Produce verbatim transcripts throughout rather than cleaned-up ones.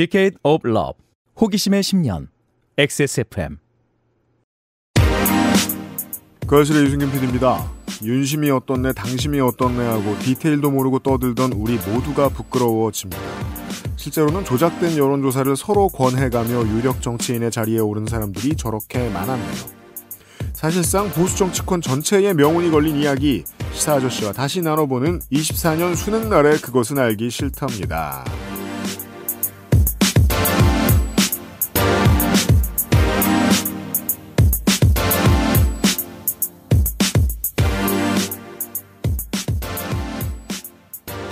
Decade of Love, 호기심의 십 년, 엑스에스에프엠. 그것은 유승민 피디입니다. 윤심이 어떻네, 당심이 어떻네 하고 디테일도 모르고 떠들던 우리 모두가 부끄러워집니다. 실제로는 조작된 여론조사를 서로 권해가며 유력 정치인의 자리에 오른 사람들이 저렇게 많았네요. 사실상 보수 정치권 전체에 명운이 걸린 이야기, 시사 아저씨와 다시 나눠보는 이십사 년 수능 날의 그것은 알기 싫답니다.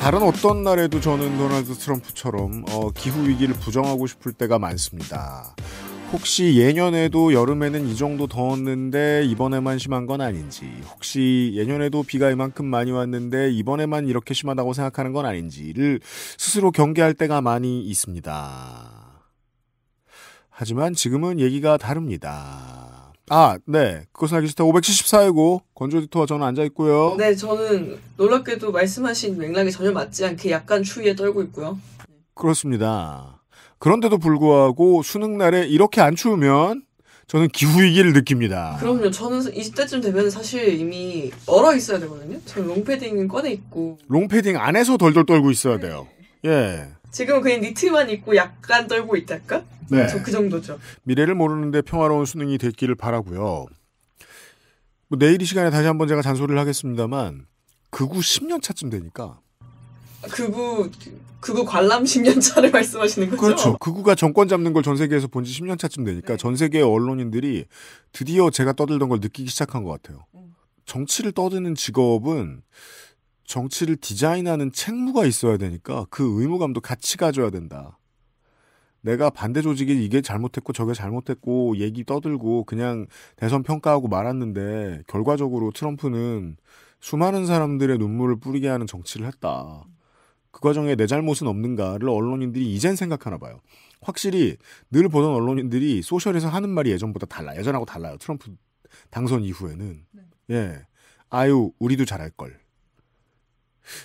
다른 어떤 날에도 저는 도널드 트럼프처럼 어, 기후위기를 부정하고 싶을 때가 많습니다. 혹시 예년에도 여름에는 이 정도 더웠는데 이번에만 심한 건 아닌지, 혹시 예년에도 비가 이만큼 많이 왔는데 이번에만 이렇게 심하다고 생각하는 건 아닌지를 스스로 경계할 때가 많이 있습니다. 하지만 지금은 얘기가 다릅니다. 아, 네. 그것은 알기 싫다. 오백칠십사 회고 건조 에디터와 저는 앉아있고요. 네, 저는 놀랍게도 말씀하신 맥락이 전혀 맞지 않게 약간 추위에 떨고 있고요. 그렇습니다. 그런데도 불구하고 수능날에 이렇게 안 추우면 저는 기후위기를 느낍니다. 그럼요. 저는 이십 대쯤 되면 사실 이미 얼어 있어야 되거든요. 저는 롱패딩 꺼내 입고. 롱패딩 안에서 덜덜 떨고 있어야 돼요. 네. 예. 지금은 그냥 니트만 입고 약간 떨고 있달까? 네. 저 그 정도죠. 미래를 모르는데 평화로운 수능이 됐기를 바라고요. 뭐 내일 이 시간에 다시 한번 제가 잔소리를 하겠습니다만 극우 십 년 차쯤 되니까. 극우, 극우 관람 십 년 차를 말씀하시는 거죠? 그렇죠. 극우가 정권 잡는 걸 전 세계에서 본 지 십 년 차쯤 되니까 네. 전 세계의 언론인들이 드디어 제가 떠들던 걸 느끼기 시작한 것 같아요. 정치를 떠드는 직업은 정치를 디자인하는 책무가 있어야 되니까 그 의무감도 같이 가져야 된다. 내가 반대 조직이 이게 잘못했고 저게 잘못했고 얘기 떠들고 그냥 대선 평가하고 말았는데 결과적으로 트럼프는 수많은 사람들의 눈물을 뿌리게 하는 정치를 했다. 그 과정에 내 잘못은 없는가를 언론인들이 이젠 생각하나 봐요. 확실히 늘 보던 언론인들이 소셜에서 하는 말이 예전보다 달라. 예전하고 달라요. 트럼프 당선 이후에는. 네. 예, 아유 우리도 잘할걸.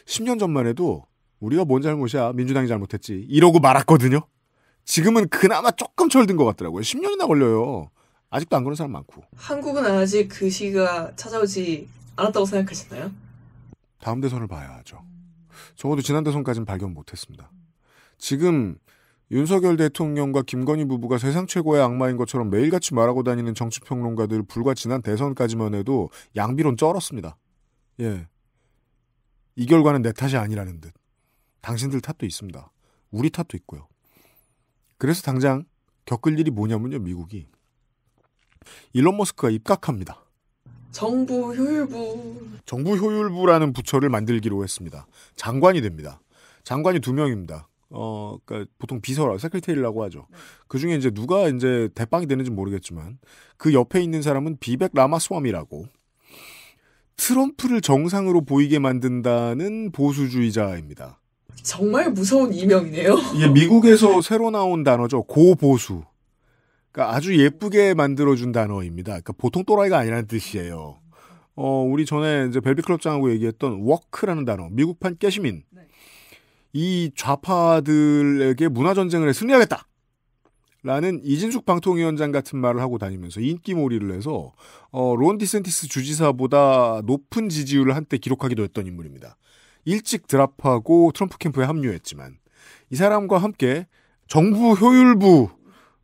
십 년 전만 해도 우리가 뭔 잘못이야. 민주당이 잘못했지. 이러고 말았거든요. 지금은 그나마 조금 철든 것 같더라고요. 십 년이나 걸려요. 아직도 안 그런 사람 많고. 한국은 아직 그 시기가 찾아오지 않았다고 생각하시나요? 다음 대선을 봐야 하죠. 적어도 지난 대선까지는 발견 못했습니다. 지금 윤석열 대통령과 김건희 부부가 세상 최고의 악마인 것처럼 매일같이 말하고 다니는 정치평론가들 불과 지난 대선까지만 해도 양비론 쩔었습니다. 예, 이 결과는 내 탓이 아니라는 듯. 당신들 탓도 있습니다. 우리 탓도 있고요. 그래서 당장 겪을 일이 뭐냐면요. 미국이. 일론 머스크가 입각합니다. 정부 효율부. 정부 효율부라는 부처를 만들기로 했습니다. 장관이 됩니다. 장관이 두 명입니다. 어, 그러니까 보통 비서라, 세크리테리라고 하죠. 그 중에 이제 누가 이제 대빵이 되는지 모르겠지만 그 옆에 있는 사람은 비백 라마스와미라고 트럼프를 정상으로 보이게 만든다는 보수주의자입니다. 정말 무서운 이명이네요. 예, 미국에서 새로 나온 단어죠. 고보수. 그러니까 아주 예쁘게 만들어준 단어입니다. 그러니까 보통 또라이가 아니라는 뜻이에요. 어, 우리 전에 이제 벨비클럽장하고 얘기했던 워크라는 단어, 미국판 깨시민. 네. 이 좌파들에게 문화전쟁을 승리하겠다. 라는 이진숙 방통위원장 같은 말을 하고 다니면서 인기몰이를 해서 어, 론 디센티스 주지사보다 높은 지지율을 한때 기록하기도 했던 인물입니다. 일찍 드랍하고 트럼프 캠프에 합류했지만 이 사람과 함께 정부 효율부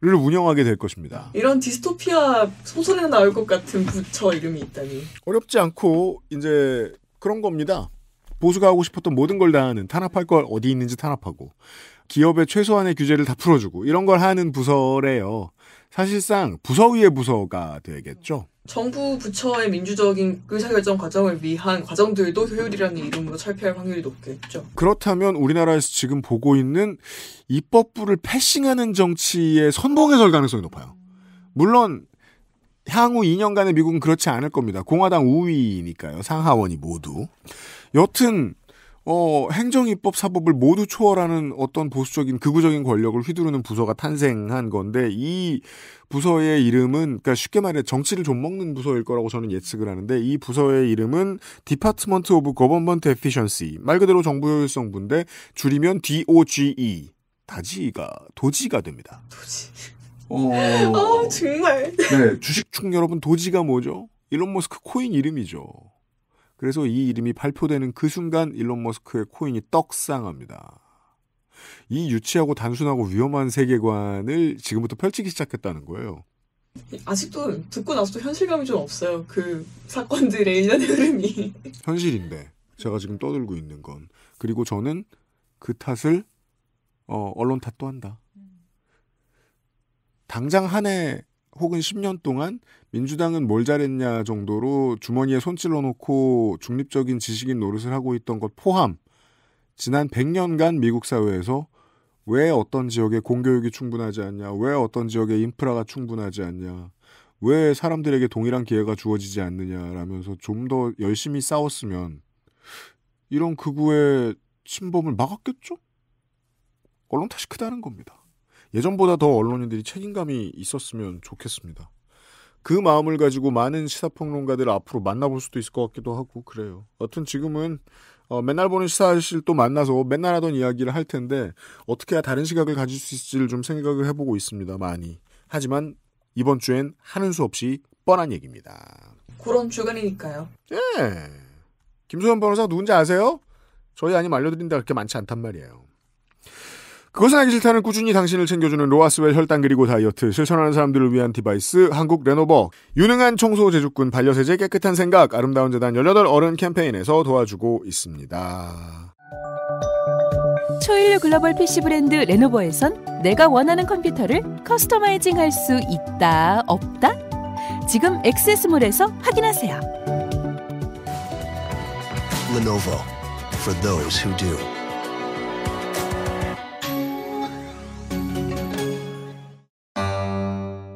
를 운영하게 될 것입니다. 이런 디스토피아 소설에 나올 것 같은 부처 이름이 있다니. 어렵지 않고 이제 그런 겁니다. 보수가 하고 싶었던 모든 걸 다 하는, 탄압할 걸 어디 있는지 탄압하고 기업의 최소한의 규제를 다 풀어주고 이런 걸 하는 부서래요. 사실상 부서 위의 부서가 되겠죠. 정부 부처의 민주적인 의사결정 과정을 위한 과정들도 효율이라는 이름으로 철폐할 확률이 높겠죠. 그렇다면 우리나라에서 지금 보고 있는 입법부를 패싱하는 정치의 선봉에 설 가능성이 높아요. 물론 향후 이 년간의 미국은 그렇지 않을 겁니다. 공화당 우위니까요. 상하원이 모두. 여튼 어, 행정입법 사법을 모두 초월하는 어떤 보수적인 극우적인 권력을 휘두르는 부서가 탄생한 건데 이 부서의 이름은 그러니까 쉽게 말해 정치를 좀 먹는 부서일 거라고 저는 예측을 하는데 이 부서의 이름은 Department of Government Efficiency 말 그대로 정부 효율성부인데 줄이면 디오지 다지가 도지가 됩니다. 도지. 어, 아, 정말. 네, 주식충 여러분, 도지가 뭐죠? 일론 머스크 코인 이름이죠. 그래서 이 이름이 발표되는 그 순간 일론 머스크의 코인이 떡상합니다. 이 유치하고 단순하고 위험한 세계관을 지금부터 펼치기 시작했다는 거예요. 아직도 듣고 나서도 현실감이 좀 없어요. 그 사건들의 일련의 흐름이. 현실인데 제가 지금 떠들고 있는 건. 그리고 저는 그 탓을 어, 언론 탓도 한다. 당장 한 해 혹은 십 년 동안 민주당은 뭘 잘했냐 정도로 주머니에 손질러 놓고 중립적인 지식인 노릇을 하고 있던 것 포함 지난 백 년간 미국 사회에서 왜 어떤 지역에 공교육이 충분하지 않냐, 왜 어떤 지역에 인프라가 충분하지 않냐, 왜 사람들에게 동일한 기회가 주어지지 않느냐라면서 좀 더 열심히 싸웠으면 이런 극우의 침범을 막았겠죠? 언론 탓이 크다는 겁니다. 예전보다 더 언론인들이 책임감이 있었으면 좋겠습니다. 그 마음을 가지고 많은 시사평론가들을 앞으로 만나볼 수도 있을 것 같기도 하고 그래요. 여튼 지금은 어, 맨날 보는 시사실 또 만나서 맨날 하던 이야기를 할 텐데 어떻게 해야 다른 시각을 가질 수 있을지를 좀 생각을 해보고 있습니다. 많이. 하지만 이번 주엔 하는 수 없이 뻔한 얘기입니다. 그런 주간이니까요. 예. 김소연 변호사 누군지 아세요? 저희 아님 알려드린 데가 그렇게 많지 않단 말이에요. 그것은 알기 싫다는 꾸준히 당신을 챙겨주는 로하스웰 혈당 그리고 다이어트, 실천하는 사람들을 위한 디바이스, 한국 레노버, 유능한 청소 제주꾼, 반려세제 깨끗한 생각, 아름다운 재단 열여덟 어른 캠페인에서 도와주고 있습니다. 초일류 글로벌 피씨 브랜드 레노버에선 내가 원하는 컴퓨터를 커스터마이징할 수 있다, 없다? 지금 엑스에스몰에서 확인하세요. Lenovo, for those who do.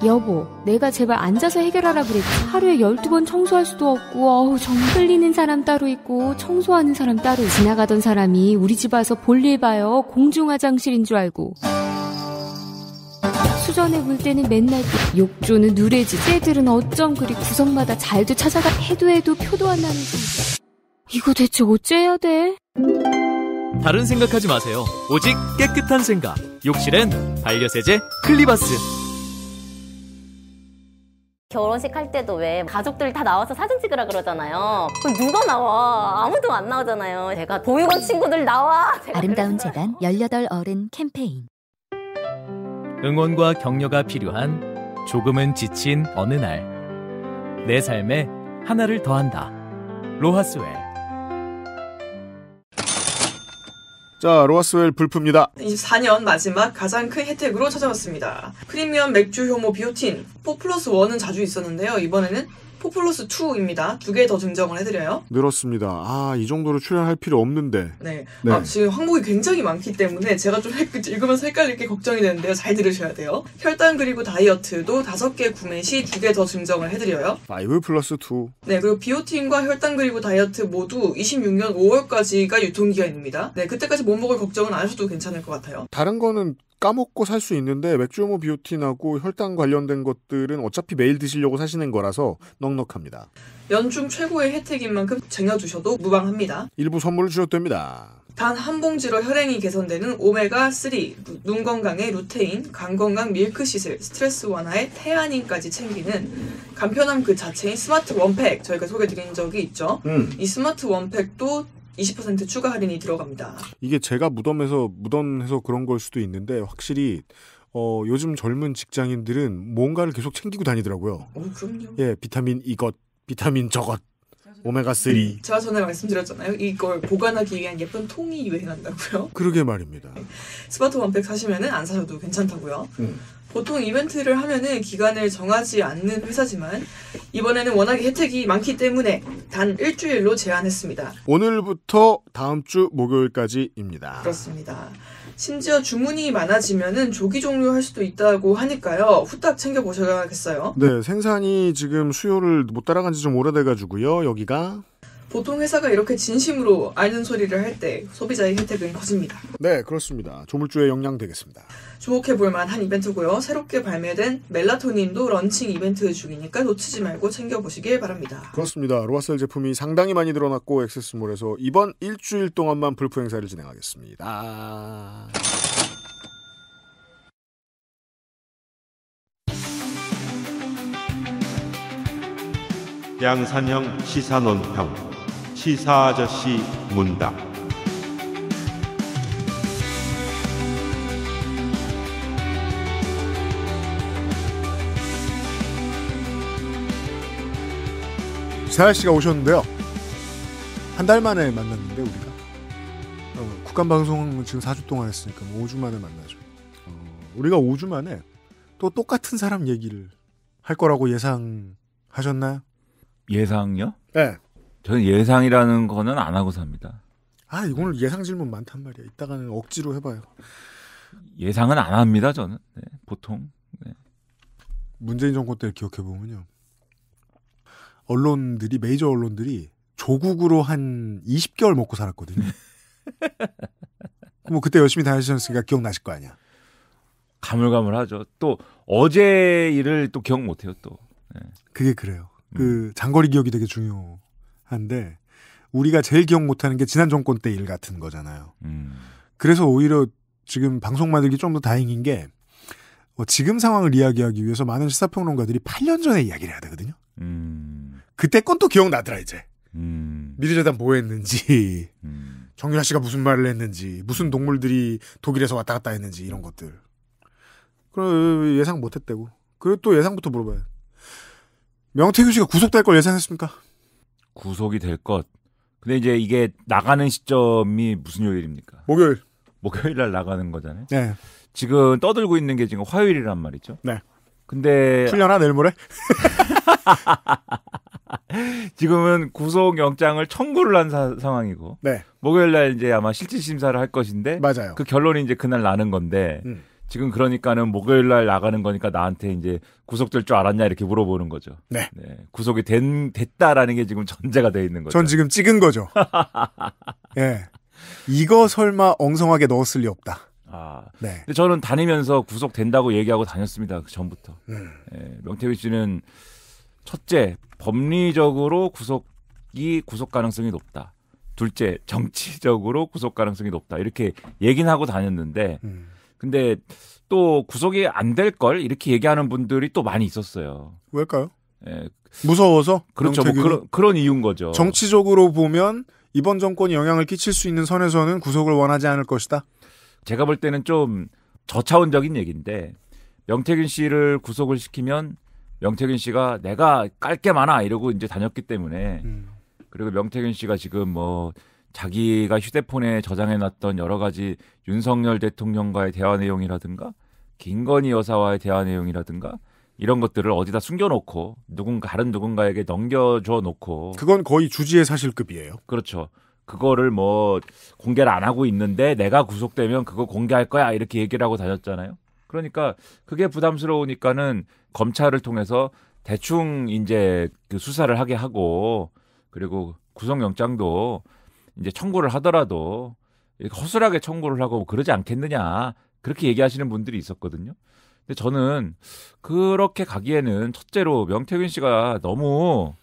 여보, 내가 제발 앉아서 해결하라 그랬지. 하루에 열두 번 청소할 수도 없고, 어우, 정 흘리는 사람 따로 있고, 청소하는 사람 따로. 지나가던 사람이 우리 집 와서 볼일 봐요. 공중화장실인 줄 알고. 수전에 물 때는 맨날 욕조는 누래지. 쟤들은 어쩜 그리 구석마다 잘도 찾아가. 해도 해도 표도 안 나는지. 이거 대체 어째야 돼? 다른 생각하지 마세요. 오직 깨끗한 생각. 욕실엔 반려세제 클리바스. 결혼식 할 때도 왜 가족들 다 나와서 사진 찍으라 그러잖아요. 누가 나와? 아무도 안 나오잖아요. 제가 보육원 친구들 나와! 아름다운 재단 열여덟 어른 캠페인. 응원과 격려가 필요한 조금은 지친 어느 날 내 삶에 하나를 더한다. 로하스웰. 자, 로하스웰 불프입니다. 이십사 년 마지막 가장 큰 혜택으로 찾아왔습니다. 프리미엄 맥주 효모 비오틴 사 플러스 일은 자주 있었는데요. 이번에는 사 플러스 이입니다. 두 개 더 증정을 해드려요. 늘었습니다. 아, 이 정도로 출연할 필요 없는데. 네. 네. 아, 지금 항목이 굉장히 많기 때문에 제가 좀 읽으면서 헷갈릴 게 걱정이 되는데요. 잘 들으셔야 돼요. 혈당 그리고 다이어트도 다섯 개 구매 시 두 개 더 증정을 해드려요. 오 플러스 이. 네. 그리고 비오틴과 혈당 그리고 다이어트 모두 이십육 년 오월까지가 유통기한입니다. 네. 그때까지 못 먹을 걱정은 안 하셔도 괜찮을 것 같아요. 다른 거는 까먹고 살 수 있는데 맥주효모 비오틴하고 혈당 관련된 것들은 어차피 매일 드시려고 사시는 거라서 넉넉합니다. 연중 최고의 혜택인 만큼 쟁여두셔도 무방합니다. 일부 선물을 주셔도 됩니다. 단 한 봉지로 혈행이 개선되는 오메가삼, 눈 건강에 루테인, 간 건강 밀크시슬, 스트레스 완화에 태아닌까지 챙기는 간편함 그 자체인 스마트 원팩 저희가 소개드린 적이 있죠. 음. 이 스마트 원팩도 이십 퍼센트 추가 할인이 들어갑니다. 이게 제가 무덤에서 무덤해서 그런 걸 수도 있는데 확실히 어, 요즘 젊은 직장인들은 뭔가를 계속 챙기고 다니더라고요. 어, 그럼요. 예, 비타민 이것, 비타민 저것, 오메가삼. 제가 전에 말씀드렸잖아요. 이걸 보관하기 위한 예쁜 통이 유행한다고요. 그러게 말입니다. 스마트 원팩 사시면은 안 사셔도 괜찮다고요. 음. 보통 이벤트를 하면은 기간을 정하지 않는 회사지만 이번에는 워낙에 혜택이 많기 때문에 단 일주일로 제한했습니다. 오늘부터 다음 주 목요일까지입니다. 그렇습니다. 심지어 주문이 많아지면은 조기 종료할 수도 있다고 하니까요. 후딱 챙겨보셔야겠어요. 네, 생산이 지금 수요를 못 따라간 지 좀 오래돼가지고요. 여기가. 보통 회사가 이렇게 진심으로 아는 소리를 할 때 소비자의 혜택은 커집니다. 네, 그렇습니다. 조물주의 역량 되겠습니다. 주목해볼 만한 이벤트고요. 새롭게 발매된 멜라토닌도 런칭 이벤트 중이니까 놓치지 말고 챙겨보시길 바랍니다. 그렇습니다. 로하셀 제품이 상당히 많이 늘어났고 액세스몰에서 이번 일주일 동안만 불프 행사를 진행하겠습니다. 양산형 시사논평 시사아저씨 문답. 세아씨가 오셨는데요. 한 달 만에 만났는데 우리가 어, 국간방송 지금 사 주 동안 했으니까 뭐 오 주 만에 만나죠. 어, 우리가 오 주 만에 또 똑같은 사람 얘기를 할 거라고 예상하셨나요? 예상요? 네. 저는 예상이라는 거는 안 하고 삽니다. 아, 오늘 예상 질문 많단 말이야. 이따가는 억지로 해봐요. 예상은 안 합니다, 저는. 네, 보통. 네. 문재인 정권 때를 기억해보면요. 언론들이, 메이저 언론들이 조국으로 한 이십 개월 먹고 살았거든요. 뭐 그때 열심히 다니셨으니까 기억나실 거 아니야. 가물가물하죠. 또 어제 일을 또 기억 못해요. 또 네. 그게 그래요. 음. 그 장거리 기억이 되게 중요한데 우리가 제일 기억 못하는 게 지난 정권 때 일 같은 거잖아요. 음. 그래서 오히려 지금 방송 만들기 좀 더 다행인 게 뭐 지금 상황을 이야기하기 위해서 많은 시사평론가들이 팔 년 전에 이야기를 해야 되거든요. 음. 그때 건 또 기억나더라 이제. 음. 미래재단 뭐 했는지 음. 정유라 씨가 무슨 말을 했는지 무슨 동물들이 독일에서 왔다 갔다 했는지 이런 것들. 그럼 예상 못했대고. 그리고 또 예상부터 물어봐요. 명태균 씨가 구속될 걸 예상했습니까? 구속이 될 것. 근데 이제 이게 나가는 시점이 무슨 요일입니까? 목요일. 목요일 날 나가는 거잖아요. 네. 지금 떠들고 있는 게 지금 화요일이란 말이죠. 네. 근데 풀려나 내일 모레? 지금은 구속영장을 청구를 한 사, 상황이고. 네. 목요일 날 이제 아마 실질 심사를 할 것인데. 맞아요. 그 결론이 이제 그날 나는 건데. 음. 지금 그러니까는 목요일 날 나가는 거니까 나한테 이제 구속될 줄 알았냐 이렇게 물어보는 거죠. 네. 네. 구속이 된, 됐다라는 게 지금 전제가 돼 있는 거죠. 전 지금 찍은 거죠. 예. 네. 이거 설마 엉성하게 넣었을 리 없다. 아. 네. 근데 저는 다니면서 구속된다고 얘기하고 다녔습니다. 그 전부터. 음. 네. 명태균 씨는 첫째, 법리적으로 구속이 구속 가능성이 높다. 둘째, 정치적으로 구속 가능성이 높다. 이렇게 얘기는 하고 다녔는데. 음. 근데 또 구속이 안 될 걸 이렇게 얘기하는 분들이 또 많이 있었어요. 왜일까요? 예. 무서워서? 그렇죠. 뭐 그런, 그런 이유인 거죠. 정치적으로 보면 이번 정권이 영향을 끼칠 수 있는 선에서는 구속을 원하지 않을 것이다? 제가 볼 때는 좀 저차원적인 얘기인데 명태균 씨를 구속을 시키면 명태균 씨가 내가 깔 게 많아 이러고 이제 다녔기 때문에 음. 그리고 명태균 씨가 지금 뭐 자기가 휴대폰에 저장해놨던 여러 가지 윤석열 대통령과의 대화 내용이라든가 김건희 여사와의 대화 내용이라든가 이런 것들을 어디다 숨겨놓고 누군가 다른 누군가에게 넘겨줘 놓고 그건 거의 주지의 사실급이에요. 그렇죠. 그거를 뭐 공개를 안 하고 있는데 내가 구속되면 그거 공개할 거야 이렇게 얘기를 하고 다녔잖아요. 그러니까 그게 부담스러우니까는 검찰을 통해서 대충 이제 그 수사를 하게 하고 그리고 구속영장도 이제 청구를 하더라도 허술하게 청구를 하고 그러지 않겠느냐 그렇게 얘기하시는 분들이 있었거든요. 근데 저는 그렇게 가기에는 첫째로 명태균 씨가 너무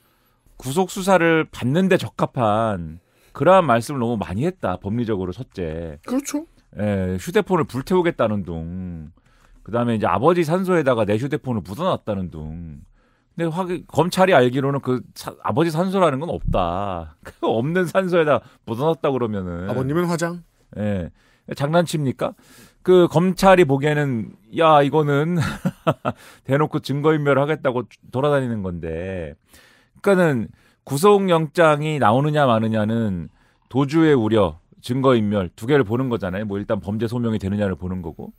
구속 수사를 받는데 적합한 그러한 말씀을 너무 많이 했다. 법리적으로 첫째. 그렇죠. 예, 휴대폰을 불태우겠다는 둥. 그다음에 이제 아버지 산소에다가 내 휴대폰을 묻어놨다는 둥. 근데 확, 검찰이 알기로는 그 사, 아버지 산소라는 건 없다. 그 없는 산소에다 묻어놨다 그러면은 아버님은 화장? 예, 장난칩니까? 그 검찰이 보기에는 야 이거는 대놓고 증거인멸하겠다고 돌아다니는 건데, 그러니까는 구속영장이 나오느냐 마느냐는 도주의 우려, 증거인멸 두 개를 보는 거잖아요. 뭐 일단 범죄 소명이 되느냐를 보는 거고.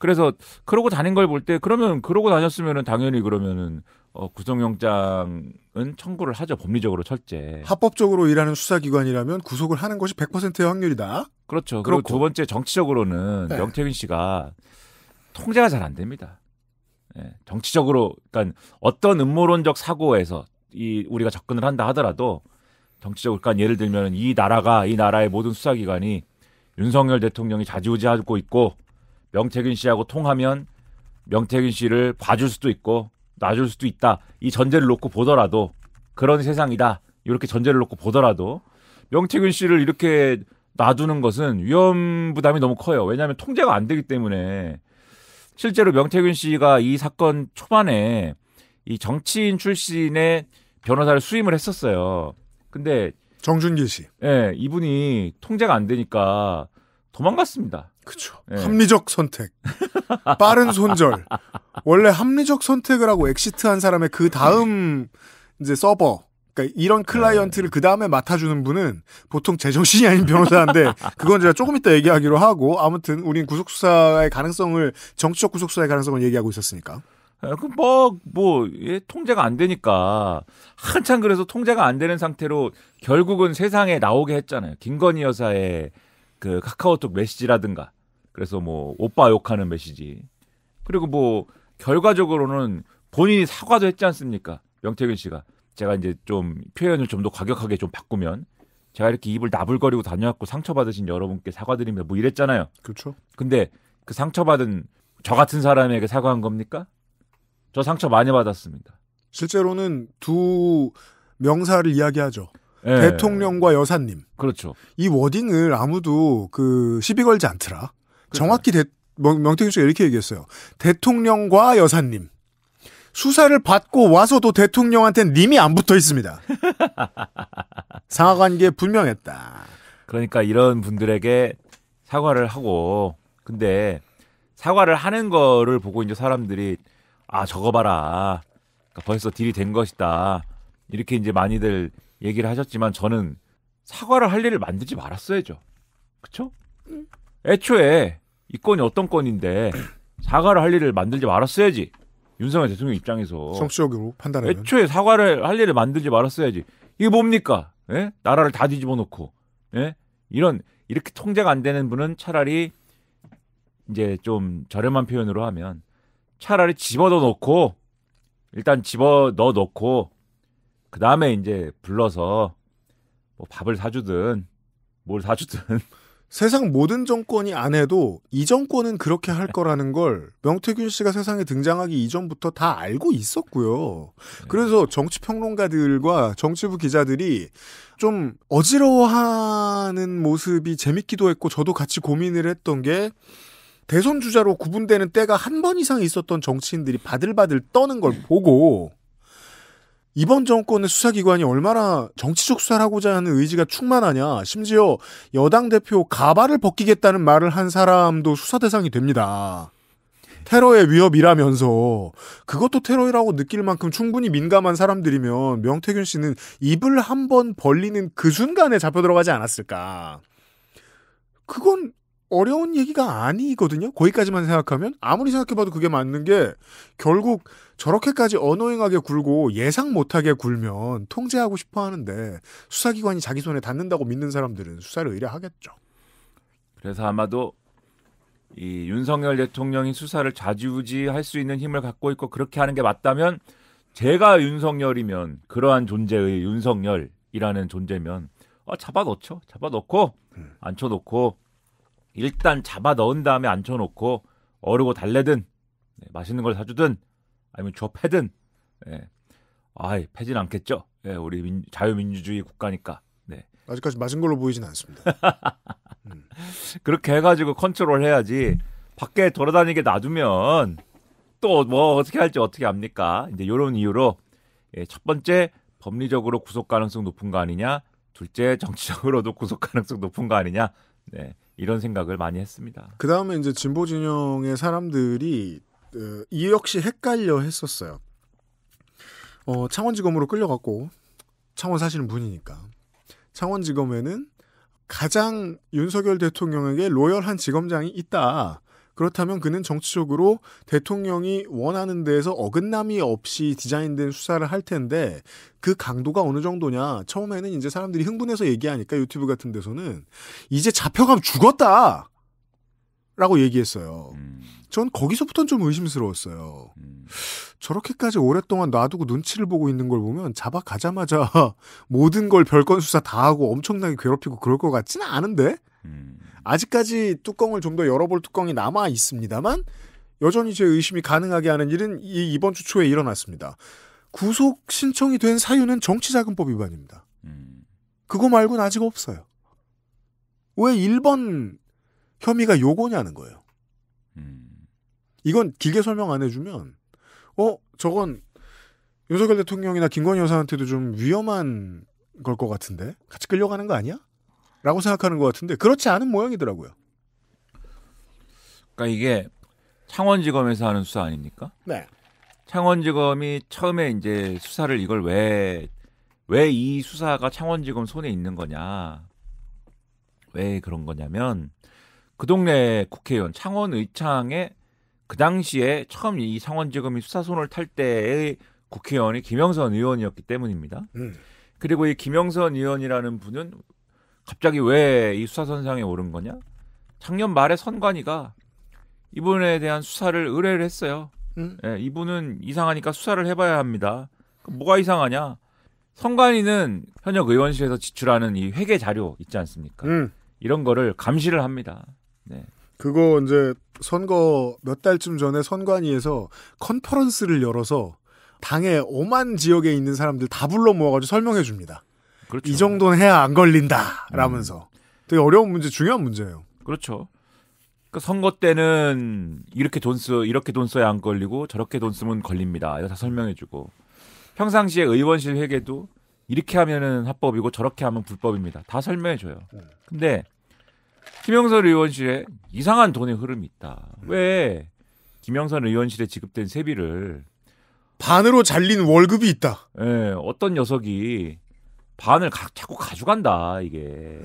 그래서 그러고 다닌 걸 볼 때 그러면 그러고 다녔으면은 당연히 그러면은 어, 구속영장은 청구를 하죠. 법리적으로 철저히. 합법적으로 일하는 수사기관이라면 구속을 하는 것이 백 퍼센트의 확률이다. 그렇죠. 그리고 두 번째 정치적으로는 네. 명태균 씨가 통제가 잘 안 됩니다. 네. 정치적으로 그러니까 어떤 음모론적 사고에서 이 우리가 접근을 한다 하더라도 정치적으로 그러니까 예를 들면 이 나라가 이 나라의 모든 수사기관이 윤석열 대통령이 좌지우지하고 있고 명태균 씨하고 통하면 명태균 씨를 봐줄 수도 있고 놔줄 수도 있다. 이 전제를 놓고 보더라도 그런 세상이다. 이렇게 전제를 놓고 보더라도 명태균 씨를 이렇게 놔두는 것은 위험 부담이 너무 커요. 왜냐하면 통제가 안 되기 때문에 실제로 명태균 씨가 이 사건 초반에 이 정치인 출신의 변호사를 수임을 했었어요. 근데 정준기 씨, 예, 이분이 통제가 안 되니까 도망갔습니다. 그렇죠. 예. 합리적 선택, 빠른 손절. 원래 합리적 선택을 하고 엑시트한 사람의 그 다음 이제 서버. 그러니까 이런 클라이언트를 네. 그 다음에 맡아주는 분은 보통 제정신이 아닌 변호사인데 그건 제가 조금 이따 얘기하기로 하고 아무튼 우린 구속수사의 가능성을 정치적 구속수사의 가능성을 얘기하고 있었으니까. 그럼 뭐, 뭐 예, 통제가 안 되니까 한참 그래서 통제가 안 되는 상태로 결국은 세상에 나오게 했잖아요. 김건희 여사의 그 카카오톡 메시지라든가 그래서 뭐 오빠 욕하는 메시지 그리고 뭐 결과적으로는 본인이 사과도 했지 않습니까? 명태균 씨가. 제가 이제 좀 표현을 좀 더 과격하게 좀 바꾸면 제가 이렇게 입을 나불거리고 다녀왔고 상처받으신 여러분께 사과드립니다. 뭐 이랬잖아요. 그렇죠. 근데 그 상처받은 저 같은 사람에게 사과한 겁니까? 저 상처 많이 받았습니다. 실제로는 두 명사를 이야기하죠. 네. 대통령과 여사님. 그렇죠. 이 워딩을 아무도 그 시비 걸지 않더라. 그렇죠. 정확히 대, 명태균 씨가 이렇게 얘기했어요. 대통령과 여사님. 수사를 받고 와서도 대통령한테는 님이 안 붙어 있습니다. 상하관계 분명했다. 그러니까 이런 분들에게 사과를 하고 근데 사과를 하는 거를 보고 이제 사람들이 아 저거 봐라. 그러니까 벌써 딜이 된 것이다. 이렇게 이제 많이들 얘기를 하셨지만 저는 사과를 할 일을 만들지 말았어야죠. 그렇죠? 애초에 이 건이 어떤 건인데 사과를 할 일을 만들지 말았어야지. 윤석열 대통령 입장에서 정치적으로 판단하면 애초에 사과를 할 일을 만들지 말았어야지. 이게 뭡니까? 예? 나라를 다 뒤집어놓고 예? 이런 이렇게 통제가 안 되는 분은 차라리 이제 좀 저렴한 표현으로 하면 차라리 집어넣어놓고 일단 집어넣어놓고 그 다음에 이제 불러서 뭐 밥을 사주든 뭘 사주든. 세상 모든 정권이 안 해도 이 정권은 그렇게 할 거라는 걸 명태균 씨가 세상에 등장하기 이전부터 다 알고 있었고요. 그래서 정치평론가들과 정치부 기자들이 좀 어지러워하는 모습이 재밌기도 했고 저도 같이 고민을 했던 게 대선 주자로 구분되는 때가 한 번 이상 있었던 정치인들이 바들바들 떠는 걸 보고 이번 정권의 수사기관이 얼마나 정치적 수사를 하고자 하는 의지가 충만하냐. 심지어 여당 대표 가발을 벗기겠다는 말을 한 사람도 수사 대상이 됩니다. 테러의 위협이라면서 그것도 테러라고 느낄 만큼 충분히 민감한 사람들이면 명태균 씨는 입을 한번 벌리는 그 순간에 잡혀 들어가지 않았을까. 그건 어려운 얘기가 아니거든요. 거기까지만 생각하면 아무리 생각해봐도 그게 맞는 게 결국 저렇게까지 어노잉하게 굴고 예상 못하게 굴면 통제하고 싶어 하는데 수사기관이 자기 손에 닿는다고 믿는 사람들은 수사를 의뢰하겠죠. 그래서 아마도 이 윤석열 대통령이 수사를 좌지우지 할 수 있는 힘을 갖고 있고 그렇게 하는 게 맞다면 제가 윤석열이면 그러한 존재의 윤석열이라는 존재면 아, 잡아놓죠. 잡아놓고 음. 앉혀놓고 일단 잡아 넣은 다음에 앉혀놓고 어르고 달래든 네, 맛있는 걸 사주든 아니면 줘 패든 네. 아이 패진 않겠죠. 네, 우리 민, 자유민주주의 국가니까 네. 아직까지 맞은 걸로 보이진 않습니다. 음. 그렇게 해가지고 컨트롤해야지 밖에 돌아다니게 놔두면 또 뭐 어떻게 할지 어떻게 합니까. 이제 이런 이유로 예, 첫 번째 법리적으로 구속 가능성 높은 거 아니냐. 둘째 정치적으로도 구속 가능성 높은 거 아니냐. 네. 이런 생각을 많이 했습니다. 그 다음에 이제 진보 진영의 사람들이 어, 이 역시 헷갈려 했었어요. 어, 창원지검으로 끌려갔고 창원 사시는 분이니까 창원지검에는 가장 윤석열 대통령에게 로열한 지검장이 있다. 그렇다면 그는 정치적으로 대통령이 원하는 데에서 어긋남이 없이 디자인된 수사를 할 텐데 그 강도가 어느 정도냐. 처음에는 이제 사람들이 흥분해서 얘기하니까 유튜브 같은 데서는 이제 잡혀가면 죽었다! 라고 얘기했어요. 전 거기서부터는 좀 의심스러웠어요. 저렇게까지 오랫동안 놔두고 눈치를 보고 있는 걸 보면 잡아가자마자 모든 걸 별건 수사 다 하고 엄청나게 괴롭히고 그럴 것 같지는 않은데? 음. 아직까지 뚜껑을 좀 더 열어볼 뚜껑이 남아 있습니다만 여전히 제 의심이 가능하게 하는 일은 이 이번 주 초에 일어났습니다. 구속 신청이 된 사유는 정치자금법 위반입니다. 음. 그거 말고는 아직 없어요. 왜 일 번 혐의가 요거냐는 거예요. 음. 이건 길게 설명 안 해주면 어 저건 윤석열 대통령이나 김건희 여사한테도 좀 위험한 걸 것 같은데 같이 끌려가는 거 아니야? 라고 생각하는 것 같은데 그렇지 않은 모양이더라고요. 그러니까 이게 창원지검에서 하는 수사 아닙니까? 네. 창원지검이 처음에 이제 수사를 이걸 왜 왜 이 수사가 창원지검 손에 있는 거냐? 왜 그런 거냐면 그 동네 국회의원 창원의창에 그 당시에 처음 이 창원지검이 수사손을 탈 때의 국회의원이 김영선 의원이었기 때문입니다. 음. 그리고 이 김영선 의원이라는 분은 갑자기 왜 이 수사선상에 오른 거냐? 작년 말에 선관위가 이분에 대한 수사를 의뢰를 했어요. 음? 예, 이분은 이상하니까 수사를 해봐야 합니다. 뭐가 이상하냐? 선관위는 현역 의원실에서 지출하는 이 회계 자료 있지 않습니까? 음. 이런 거를 감시를 합니다. 네. 그거 이제 선거 몇 달쯤 전에 선관위에서 컨퍼런스를 열어서 당의 오만 지역에 있는 사람들 다 불러 모아가지고 설명해 줍니다. 그렇죠. 이 정도는 해야 안 걸린다 라면서. 음. 되게 어려운 문제, 중요한 문제예요. 그렇죠. 그러니까 선거 때는 이렇게 돈 써, 이렇게 돈 써야 안 걸리고 저렇게 돈 쓰면 걸립니다. 이거 다 설명해 주고. 평상시에 의원실 회계도 이렇게 하면은 합법이고 저렇게 하면 불법입니다. 다 설명해 줘요. 근데 김영선 의원실에 이상한 돈의 흐름이 있다. 왜 김영선 의원실에 지급된 세비를 반으로 잘린 월급이 있다. 예, 어떤 녀석이 반을 가, 자꾸 가져간다. 이게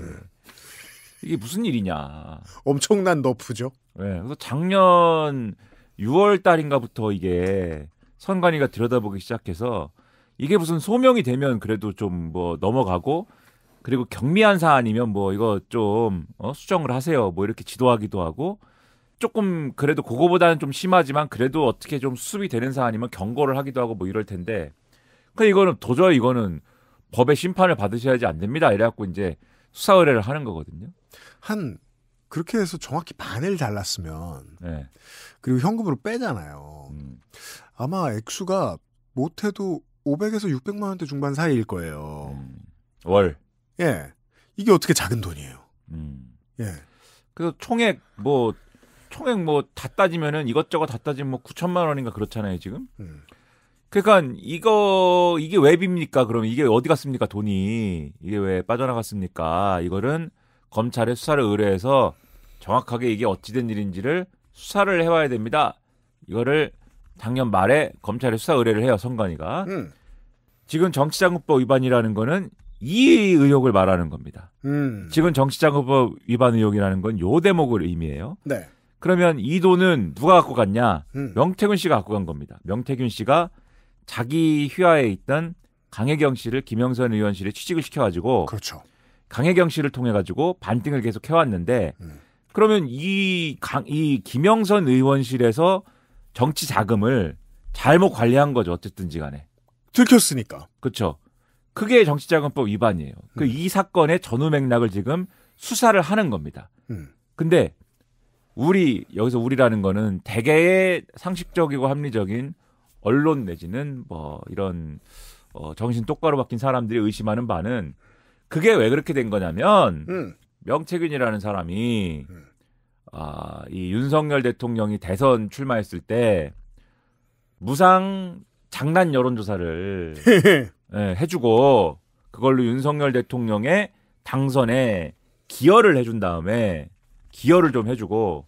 이게 무슨 일이냐? 엄청난 너프죠. 예, 그래서 작년 유월 달인가부터 이게 선관위가 들여다보기 시작해서 이게 무슨 소명이 되면 그래도 좀 뭐 넘어가고 그리고 경미한 사안이면 뭐 이거 좀 어, 수정을 하세요. 뭐 이렇게 지도하기도 하고 조금 그래도 그거보다는 좀 심하지만 그래도 어떻게 좀 수습이 되는 사안이면 경고를 하기도 하고 뭐 이럴 텐데 그 이거는 도저히 이거는 법의 심판을 받으셔야지 안 됩니다. 이래갖고 이제 수사 의뢰를 하는 거거든요. 한 그렇게 해서 정확히 반을 잘랐으면 네. 그리고 현금으로 빼잖아요. 음. 아마 액수가 못해도 오백에서 육백만 원대 중반 사이일 거예요. 음. 월. 예. 이게 어떻게 작은 돈이에요. 음. 예. 그래서 총액 뭐 총액 뭐 다 따지면은 이것저것 다 따지면 뭐 구천만 원인가 그렇잖아요 지금. 음. 그러니까 이거 이게 왜 빕니까? 그러면 이게 어디 갔습니까? 돈이 이게 왜 빠져나갔습니까? 이거는 검찰에 수사를 의뢰해서 정확하게 이게 어찌된 일인지를 수사를 해와야 됩니다. 이거를 작년 말에 검찰에 수사 의뢰를 해요. 선관위가. 음. 지금 정치자금법 위반이라는 거는 이 의혹을 말하는 겁니다. 음. 지금 정치자금법 위반 의혹이라는 건 요 대목을 의미해요. 네. 그러면 이 돈은 누가 갖고 갔냐? 음. 명태균 씨가 갖고 간 겁니다. 명태균 씨가 자기 휘하에 있던 강혜경 씨를 김영선 의원실에 취직을 시켜가지고 그렇죠. 강혜경 씨를 통해가지고 반등을 계속 해왔는데 음. 그러면 이, 강, 이 김영선 의원실에서 정치 자금을 잘못 관리한 거죠. 어쨌든지 간에. 들켰으니까. 그렇죠. 그게 정치자금법 위반이에요. 음. 그 이 사건의 전후 맥락을 지금 수사를 하는 겁니다. 음. 근데 우리 여기서 우리라는 거는 대개의 상식적이고 합리적인 언론 내지는 뭐 이런 어, 정신 똑바로 바뀐 사람들이 의심하는 바는 그게 왜 그렇게 된 거냐면 음. 명태균이라는 사람이 음. 아, 이 윤석열 대통령이 대선 출마했을 때 무상 장난 여론조사를 예, 해주고 그걸로 윤석열 대통령의 당선에 기여를 해준 다음에 기여를 좀 해주고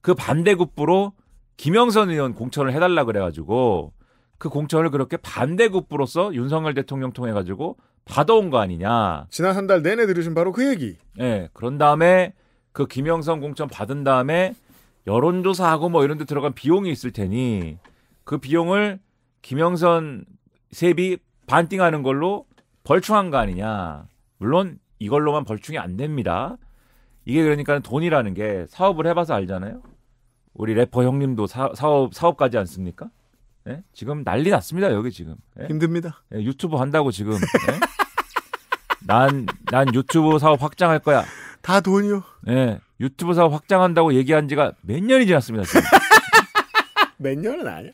그 반대급부로 김영선 의원 공천을 해달라 그래가지고 그 공천을 그렇게 반대급부로서 윤석열 대통령 통해가지고 받아온 거 아니냐. 지난 한 달 내내 들으신 바로 그 얘기. 예, 그런 다음에 그 김영선 공천 받은 다음에 여론조사하고 뭐 이런 데 들어간 비용이 있을 테니 그 비용을 김영선 세비 반띵하는 걸로 벌충한 거 아니냐. 물론 이걸로만 벌충이 안 됩니다. 이게 그러니까 돈이라는 게 사업을 해봐서 알잖아요. 우리 래퍼 형님도 사, 사업, 사업가지 않습니까? 예? 지금 난리 났습니다. 여기 지금. 예? 힘듭니다. 예, 유튜브 한다고 지금. 예? 난, 난 유튜브 사업 확장할 거야. 다 돈이요. 예, 유튜브 사업 확장한다고 얘기한 지가 몇 년이 지났습니다. 지금. 몇 년은 아니야.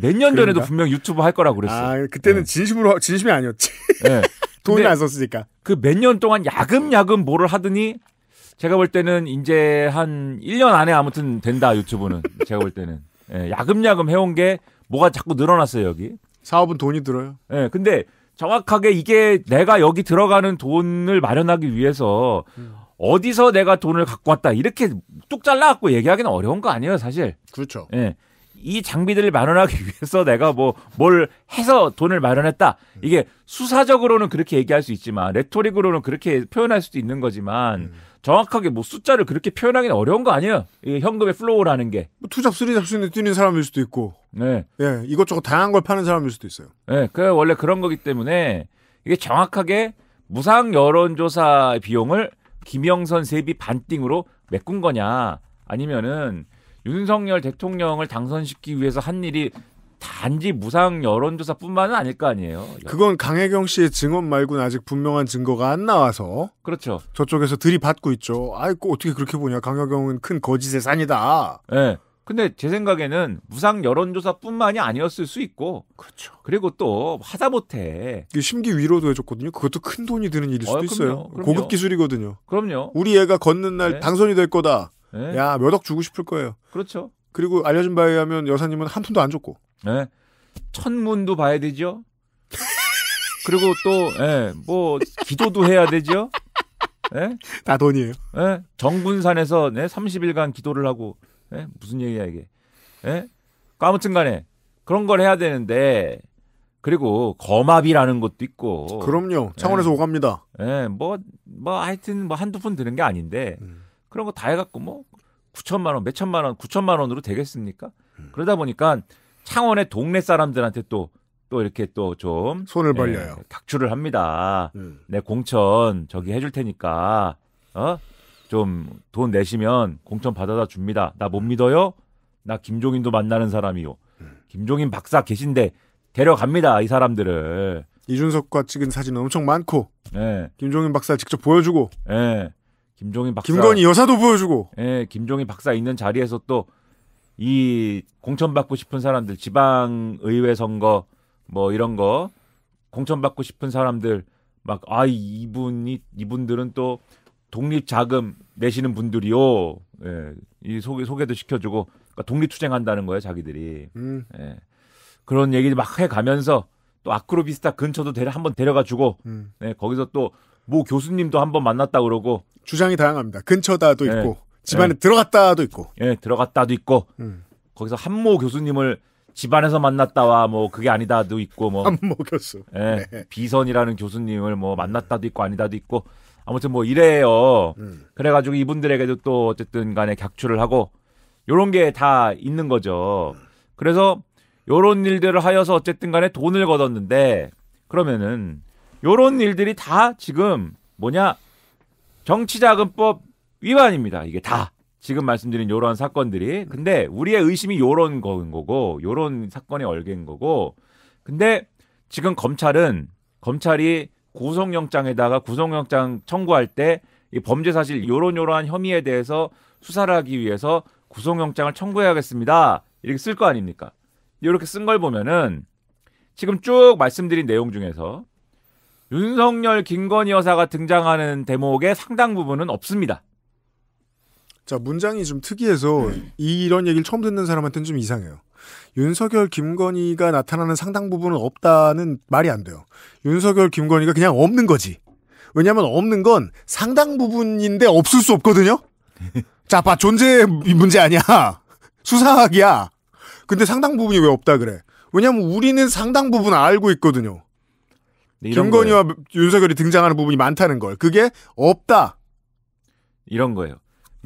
몇 년 전에도 분명 유튜브 할 거라고 그랬어. 아, 그때는 네. 진심으로 진심이 아니었지. 네. 돈이 안 썼으니까. 그 몇 년 동안 야금야금 뭐를 하더니 제가 볼 때는 이제 한 일 년 안에 아무튼 된다 유튜브는 제가 볼 때는 네, 야금야금 해온 게 뭐가 자꾸 늘어났어요 여기. 사업은 돈이 들어요. 예. 네, 근데 정확하게 이게 내가 여기 들어가는 돈을 마련하기 위해서 음. 어디서 내가 돈을 갖고 왔다 이렇게 뚝 잘라갖고 얘기하기는 어려운 거 아니에요, 사실. 그렇죠. 예. 네, 이 장비들을 마련하기 위해서 내가 뭐 뭘 해서 돈을 마련했다. 이게 수사적으로는 그렇게 얘기할 수 있지만 레토릭으로는 그렇게 표현할 수도 있는 거지만 음. 정확하게 뭐 숫자를 그렇게 표현하기는 어려운 거 아니에요. 이 현금의 플로우라는 게. 뭐 투잡, 쓰리잡 순위 뛰는 사람일 수도 있고. 네. 예, 이것저것 다양한 걸 파는 사람일 수도 있어요. 네, 그 원래 그런 거기 때문에 이게 정확하게 무상 여론조사 비용을 김영선 세비 반띵으로 메꾼 거냐 아니면은 윤석열 대통령을 당선시키기 위해서 한 일이 단지 무상 여론조사뿐만은 아닐 거 아니에요. 그건 강혜경 씨의 증언 말고는 아직 분명한 증거가 안 나와서 그렇죠. 저쪽에서 들이받고 있죠. 아이고 어떻게 그렇게 보냐. 강혜경은 큰 거짓의 산이다. 네. 근데 제 생각에는 무상 여론조사뿐만이 아니었을 수 있고 그렇죠. 그리고 또 하다못해 심기 위로도 해줬거든요. 그것도 큰 돈이 드는 일일 수도 어, 그럼요, 있어요. 그럼요. 고급 기술이거든요. 그럼요. 우리 애가 걷는 날 네. 당선이 될 거다. 네. 야, 몇 억 주고 싶을 거예요. 그렇죠. 그리고 알려진 바에 의하면 여사님은 한 푼도 안 줬고. 네. 천문도 봐야 되죠. 그리고 또, 예, 뭐, 기도도 해야 되죠. 예? 다 돈이에요. 예? 정군산에서, 네, 삼십 일간 기도를 하고, 예? 무슨 얘기야, 이게. 예? 아무튼 간에, 그런 걸 해야 되는데, 그리고, 거마비라는 것도 있고. 그럼요. 창원에서 예. 오갑니다. 예, 뭐, 뭐, 하여튼, 뭐, 한두 푼 드는 게 아닌데, 음. 그런 거 다 해갖고, 뭐, 구천만 원, 몇천만 원, 구천만 원으로 되겠습니까? 음. 그러다 보니까, 창원의 동네 사람들한테 또, 또 이렇게 또 좀. 손을 벌려요. 예, 각출을 합니다. 음. 내 공천 저기 해줄 테니까, 어? 좀 돈 내시면 공천 받아다 줍니다. 나 못 믿어요? 나 김종인도 만나는 사람이요. 음. 김종인 박사 계신데 데려갑니다. 이 사람들을. 이준석과 찍은 사진 엄청 많고. 예. 김종인 박사 직접 보여주고. 예. 김종인 박사. 김건희 여사도 보여주고. 예. 김종인 박사 있는 자리에서 또 이 공천받고 싶은 사람들 지방의회 선거 뭐 이런 거 공천받고 싶은 사람들 막 아 이분이 이분들은 또 독립자금 내시는 분들이요 예, 이 소개 소개도 시켜주고 그러니까 독립투쟁한다는 거예요 자기들이 음. 예, 그런 얘기를 막 해가면서 또 아크로비스타 근처도 데려 한번 데려가주고 음. 예, 거기서 또 모 교수님도 한번 만났다 그러고 주장이 다양합니다 근처다도 예. 있고. 집안에 네. 들어갔다도 있고, 예, 들어갔다도 있고, 음. 거기서 한모 교수님을 집안에서 만났다와 뭐 그게 아니다도 있고, 뭐 한모 교수, 예, 네. 비선이라는 교수님을 뭐 만났다도 있고 아니다도 있고, 아무튼 뭐 이래요. 음. 그래가지고 이분들에게도 또 어쨌든간에 격추를 하고 이런 게 다 있는 거죠. 그래서 이런 일들을 하여서 어쨌든간에 돈을 걷었는데 그러면은 이런 일들이 다 지금 뭐냐 정치자금법 위반입니다. 이게 다 지금 말씀드린 요런 사건들이 근데 우리의 의심이 요런 거인 거고 요런 사건의 얼개인 거고 근데 지금 검찰은 검찰이 구속영장에다가 구속영장 청구할 때 이 범죄 사실 요런 요러한 혐의에 대해서 수사를 하기 위해서 구속영장을 청구해야겠습니다. 이렇게 쓸 거 아닙니까? 이렇게 쓴 걸 보면은 지금 쭉 말씀드린 내용 중에서 윤석열, 김건희 여사가 등장하는 대목의 상당 부분은 없습니다. 자, 문장이 좀 특이해서 네. 이런 얘기를 처음 듣는 사람한테는 좀 이상해요. 윤석열, 김건희가 나타나는 상당 부분은 없다는 말이 안 돼요. 윤석열, 김건희가 그냥 없는 거지. 왜냐하면 없는 건 상당 부분인데 없을 수 없거든요. 자, 봐, 존재 문제 아니야. 수사학이야. 근데 상당 부분이 왜 없다 그래? 왜냐하면 우리는 상당 부분 알고 있거든요. 김건희와 거예요. 윤석열이 등장하는 부분이 많다는 걸. 그게 없다. 이런 거예요.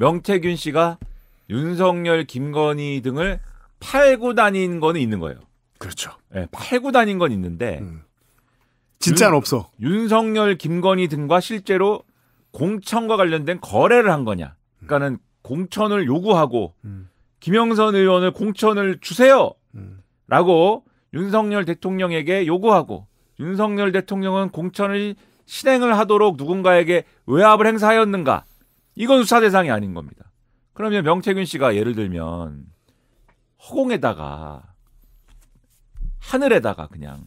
명태균 씨가 윤석열, 김건희 등을 팔고 다닌 건 있는 거예요. 그렇죠. 네, 팔고 다닌 건 있는데 음. 진짜는 윤, 없어. 윤석열, 김건희 등과 실제로 공천과 관련된 거래를 한 거냐. 그러니까는 음. 공천을 요구하고 음. 김영선 의원을 공천을 주세요. 음. 라고 윤석열 대통령에게 요구하고 윤석열 대통령은 공천을 실행을 하도록 누군가에게 외압을 행사하였는가. 이건 수사 대상이 아닌 겁니다. 그러면 명태균 씨가 예를 들면 허공에다가 하늘에다가 그냥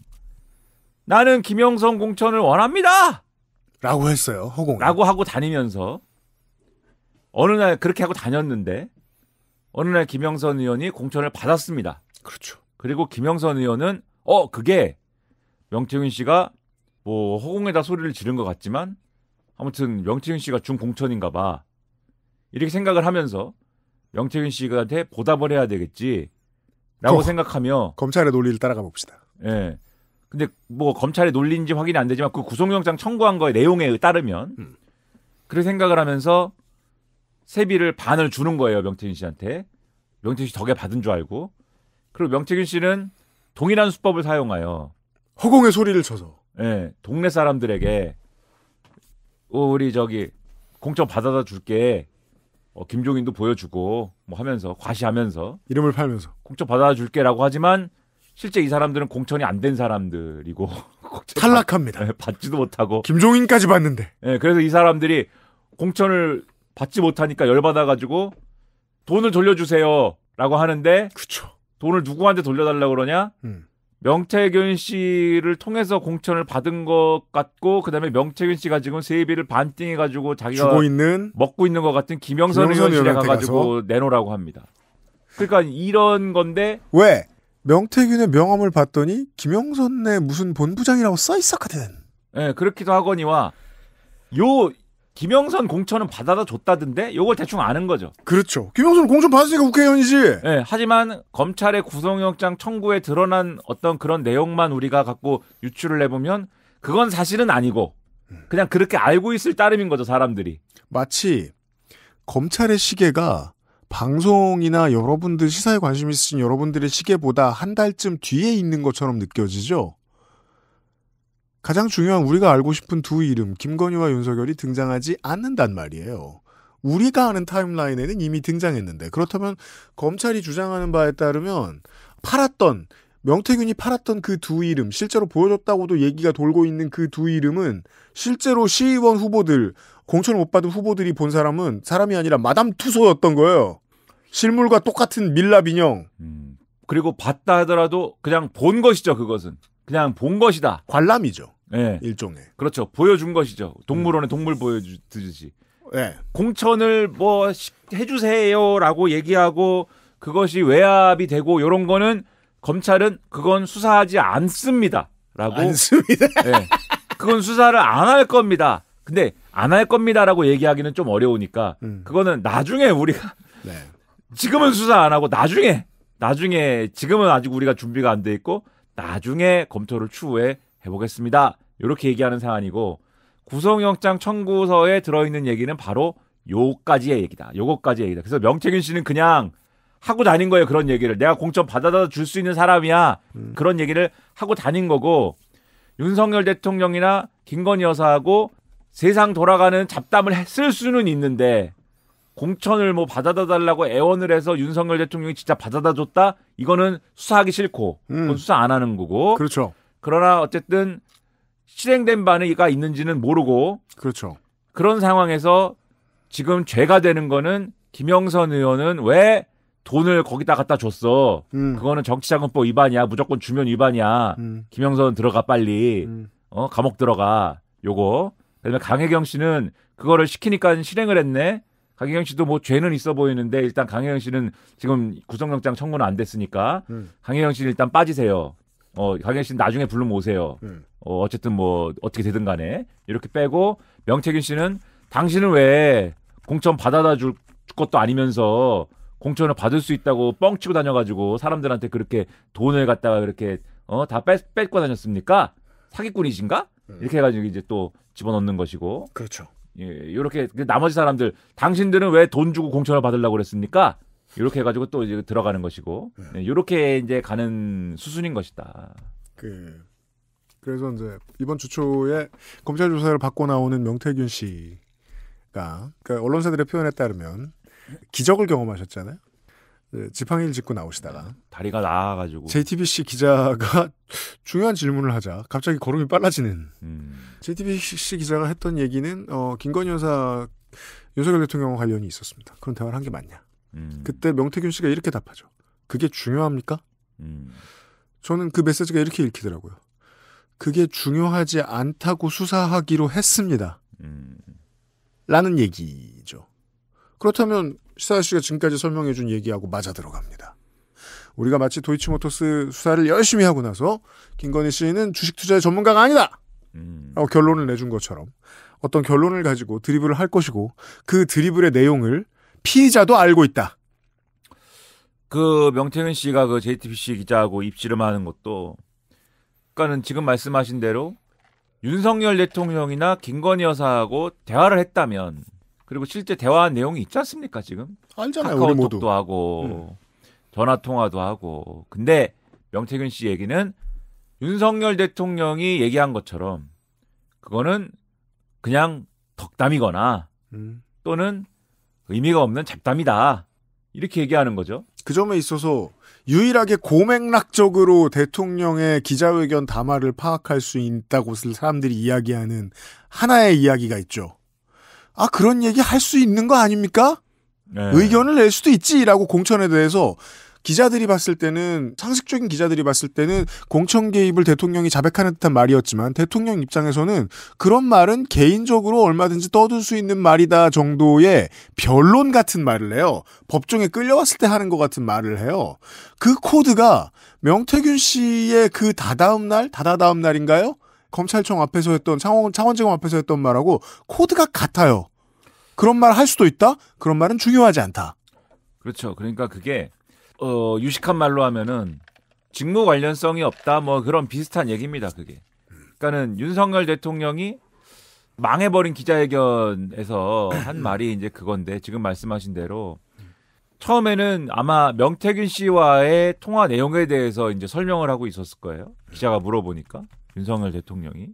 나는 김영선 공천을 원합니다! 라고 했어요. 허공에. 라고 하고 다니면서 어느 날 그렇게 하고 다녔는데 어느 날 김영선 의원이 공천을 받았습니다. 그렇죠. 그리고 김영선 의원은 어, 그게 명태균 씨가 뭐 허공에다 소리를 지른 것 같지만 아무튼 명태균 씨가 준 공천인가 봐. 이렇게 생각을 하면서 명태균 씨한테 보답을 해야 되겠지 라고 어, 생각하며 검찰의 논리를 따라가 봅시다. 예. 근데 뭐 검찰의 논리인지 확인이 안 되지만 그 구속영장 청구한 거의 내용에 따르면 음. 그렇게 생각을 하면서 세비를 반을 주는 거예요. 명태균 씨한테. 명태균 씨 덕에 받은 줄 알고. 그리고 명태균 씨는 동일한 수법을 사용하여 허공에 소리를 쳐서 예, 동네 사람들에게 어, 우리 저기 공천 받아다 줄게. 어, 김종인도 보여주고 뭐 하면서 과시하면서 이름을 팔면서 공천 받아다 줄게라고 하지만 실제 이 사람들은 공천이 안 된 사람들이고 탈락합니다. 받, 예, 받지도 못하고 김종인까지 받는데. 예, 그래서 이 사람들이 공천을 받지 못하니까 열받아가지고 돈을 돌려주세요라고 하는데 그쵸. 돈을 누구한테 돌려달라고 그러냐? 음. 명태균 씨를 통해서 공천을 받은 것 같고 그다음에 명태균 씨가 지금 세비를 반띵해가지고 자기가 주고 있는 먹고 있는 것 같은 김영선, 김영선 의원실에 가가지고 내놓으라고 합니다. 그러니까 이런 건데 왜? 명태균의 명함을 봤더니 김영선의 무슨 본부장이라고 써있었거든. 네, 그렇기도 하거니와 요 김영선 공천은 받아다 줬다던데 요걸 대충 아는 거죠. 그렇죠. 김영선 공천 받았으니까 국회의원이지. 네, 하지만 검찰의 구속영장 청구에 드러난 어떤 그런 내용만 우리가 갖고 유추를 해보면 그건 사실은 아니고 그냥 그렇게 알고 있을 따름인 거죠. 사람들이. 마치 검찰의 시계가 방송이나 여러분들 시사에 관심 있으신 여러분들의 시계보다 한 달쯤 뒤에 있는 것처럼 느껴지죠. 가장 중요한 우리가 알고 싶은 두 이름 김건희와 윤석열이 등장하지 않는단 말이에요. 우리가 아는 타임라인에는 이미 등장했는데 그렇다면 검찰이 주장하는 바에 따르면 팔았던 명태균이 팔았던 그 두 이름 실제로 보여줬다고도 얘기가 돌고 있는 그 두 이름은 실제로 시의원 후보들 공천 못 받은 후보들이 본 사람은 사람이 아니라 마담 투소였던 거예요. 실물과 똑같은 밀랍 인형. 음, 그리고 봤다 하더라도 그냥 본 것이죠. 그것은. 그냥 본 것이다. 관람이죠. 네. 일종의. 그렇죠. 보여준 것이죠. 동물원에 음. 동물 보여주듯이. 네. 공천을 뭐 해주세요라고 얘기하고 그것이 외압이 되고 이런 거는 검찰은 그건 수사하지 않습니다. 라고. 않습니다. 네. 그건 수사를 안 할 겁니다. 근데 안 할 겁니다. 라고 얘기하기는 좀 어려우니까 음. 그거는 나중에 우리가 네. 지금은 수사 안 하고 나중에 나중에 지금은 아직 우리가 준비가 안 돼 있고 나중에 검토를 추후에 해보겠습니다. 이렇게 얘기하는 사안이고 구속영장 청구서에 들어있는 얘기는 바로 요까지의 얘기다. 요거까지의 얘기다. 그래서 명태균 씨는 그냥 하고 다닌 거예요. 그런 얘기를. 내가 공천 받아다 줄 수 있는 사람이야. 음. 그런 얘기를 하고 다닌 거고 윤석열 대통령이나 김건희 여사하고 세상 돌아가는 잡담을 했을 수는 있는데 공천을 뭐 받아다 달라고 애원을 해서 윤석열 대통령이 진짜 받아다 줬다? 이거는 수사하기 싫고 음. 그건 수사 안 하는 거고. 그렇죠. 그러나 어쨌든 실행된 바가 있는지는 모르고. 그렇죠. 그런 상황에서 지금 죄가 되는 거는 김영선 의원은 왜 돈을 거기다 갖다 줬어. 음. 그거는 정치자금법 위반이야. 무조건 주면 위반이야. 음. 김영선 들어가 빨리. 음. 어 감옥 들어가. 요거. 그다음에 강혜경 씨는 그거를 시키니까 실행을 했네. 강혜경 씨도 뭐 죄는 있어 보이는데 일단 강혜경 씨는 지금 구속영장 청구는 안 됐으니까 음. 강혜경 씨는 일단 빠지세요. 어, 강혜경 씨는 나중에 부르면 오세요. 음. 어, 어쨌든 뭐 어떻게 되든 간에 이렇게 빼고 명태균 씨는 당신은 왜 공천 받아다 줄 것도 아니면서 공천을 받을 수 있다고 뻥치고 다녀가지고 사람들한테 그렇게 돈을 갖다가 그렇게 어, 다 뺏, 뺏고 다녔습니까? 사기꾼이신가? 음. 이렇게 해가지고 이제 또 집어넣는 것이고. 그렇죠. 예, 이렇게 나머지 사람들 당신들은 왜 돈 주고 공천을 받으려고 그랬습니까? 이렇게 해가지고 또 이제 들어가는 것이고 네. 예, 이렇게 이제 가는 수순인 것이다. 그 그래서 이제 이번 주 초에 검찰 조사를 받고 나오는 명태균 씨가 그러니까 언론사들의 표현에 따르면 기적을 경험하셨잖아요. 지팡이를 짚고 나오시다가 네, 다리가 나아가지고 제이티비씨 기자가 중요한 질문을 하자 갑자기 걸음이 빨라지는 음. 제이티비씨 기자가 했던 얘기는 어, 김건희 여사 윤석열 대통령과 관련이 있었습니다. 그런 대화를 한 게 맞냐. 음. 그때 명태균 씨가 이렇게 답하죠. 그게 중요합니까? 음. 저는 그 메시지가 이렇게 읽히더라고요. 그게 중요하지 않다고 수사하기로 했습니다. 음. 라는 얘기죠. 그렇다면 시사 씨가 지금까지 설명해준 얘기하고 맞아 들어갑니다. 우리가 마치 도이치모터스 수사를 열심히 하고 나서 김건희 씨는 주식 투자의 전문가가 아니다! 라고 결론을 내준 것처럼 어떤 결론을 가지고 드리블을 할 것이고 그 드리블의 내용을 피의자도 알고 있다. 그 명태균 씨가 그 제이티비씨 기자하고 입씨름하는 것도 그러니까는 지금 말씀하신 대로 윤석열 대통령이나 김건희 여사하고 대화를 했다면 그리고 실제 대화한 내용이 있지 않습니까 지금? 알잖아요. 카카오톡도 모두. 하고 음. 전화통화도 하고 근데 명태균 씨 얘기는 윤석열 대통령이 얘기한 것처럼 그거는 그냥 덕담이거나 음. 또는 의미가 없는 잡담이다 이렇게 얘기하는 거죠. 그 점에 있어서 유일하게 고맥락적으로 대통령의 기자회견 담화를 파악할 수 있다고 사람들이 이야기하는 하나의 이야기가 있죠. 아 그런 얘기 할 수 있는 거 아닙니까? 네. 의견을 낼 수도 있지라고 공천에 대해서 기자들이 봤을 때는 상식적인 기자들이 봤을 때는 공천 개입을 대통령이 자백하는 듯한 말이었지만 대통령 입장에서는 그런 말은 개인적으로 얼마든지 떠들 수 있는 말이다 정도의 변론 같은 말을 해요. 법정에 끌려왔을 때 하는 것 같은 말을 해요. 그 코드가 명태균 씨의 그 다다음 날, 다다다음 날인가요? 검찰청 앞에서 했던 창원, 창원지검 앞에서 했던 말하고 코드가 같아요. 그런 말 할 수도 있다? 그런 말은 중요하지 않다. 그렇죠. 그러니까 그게 어, 유식한 말로 하면은 직무 관련성이 없다 뭐 그런 비슷한 얘기입니다 그게. 그러니까는 윤석열 대통령이 망해버린 기자회견에서 한 말이 이제 그건데 지금 말씀하신 대로 처음에는 아마 명태균 씨와의 통화 내용에 대해서 이제 설명을 하고 있었을 거예요. 기자가 물어보니까 윤석열 대통령이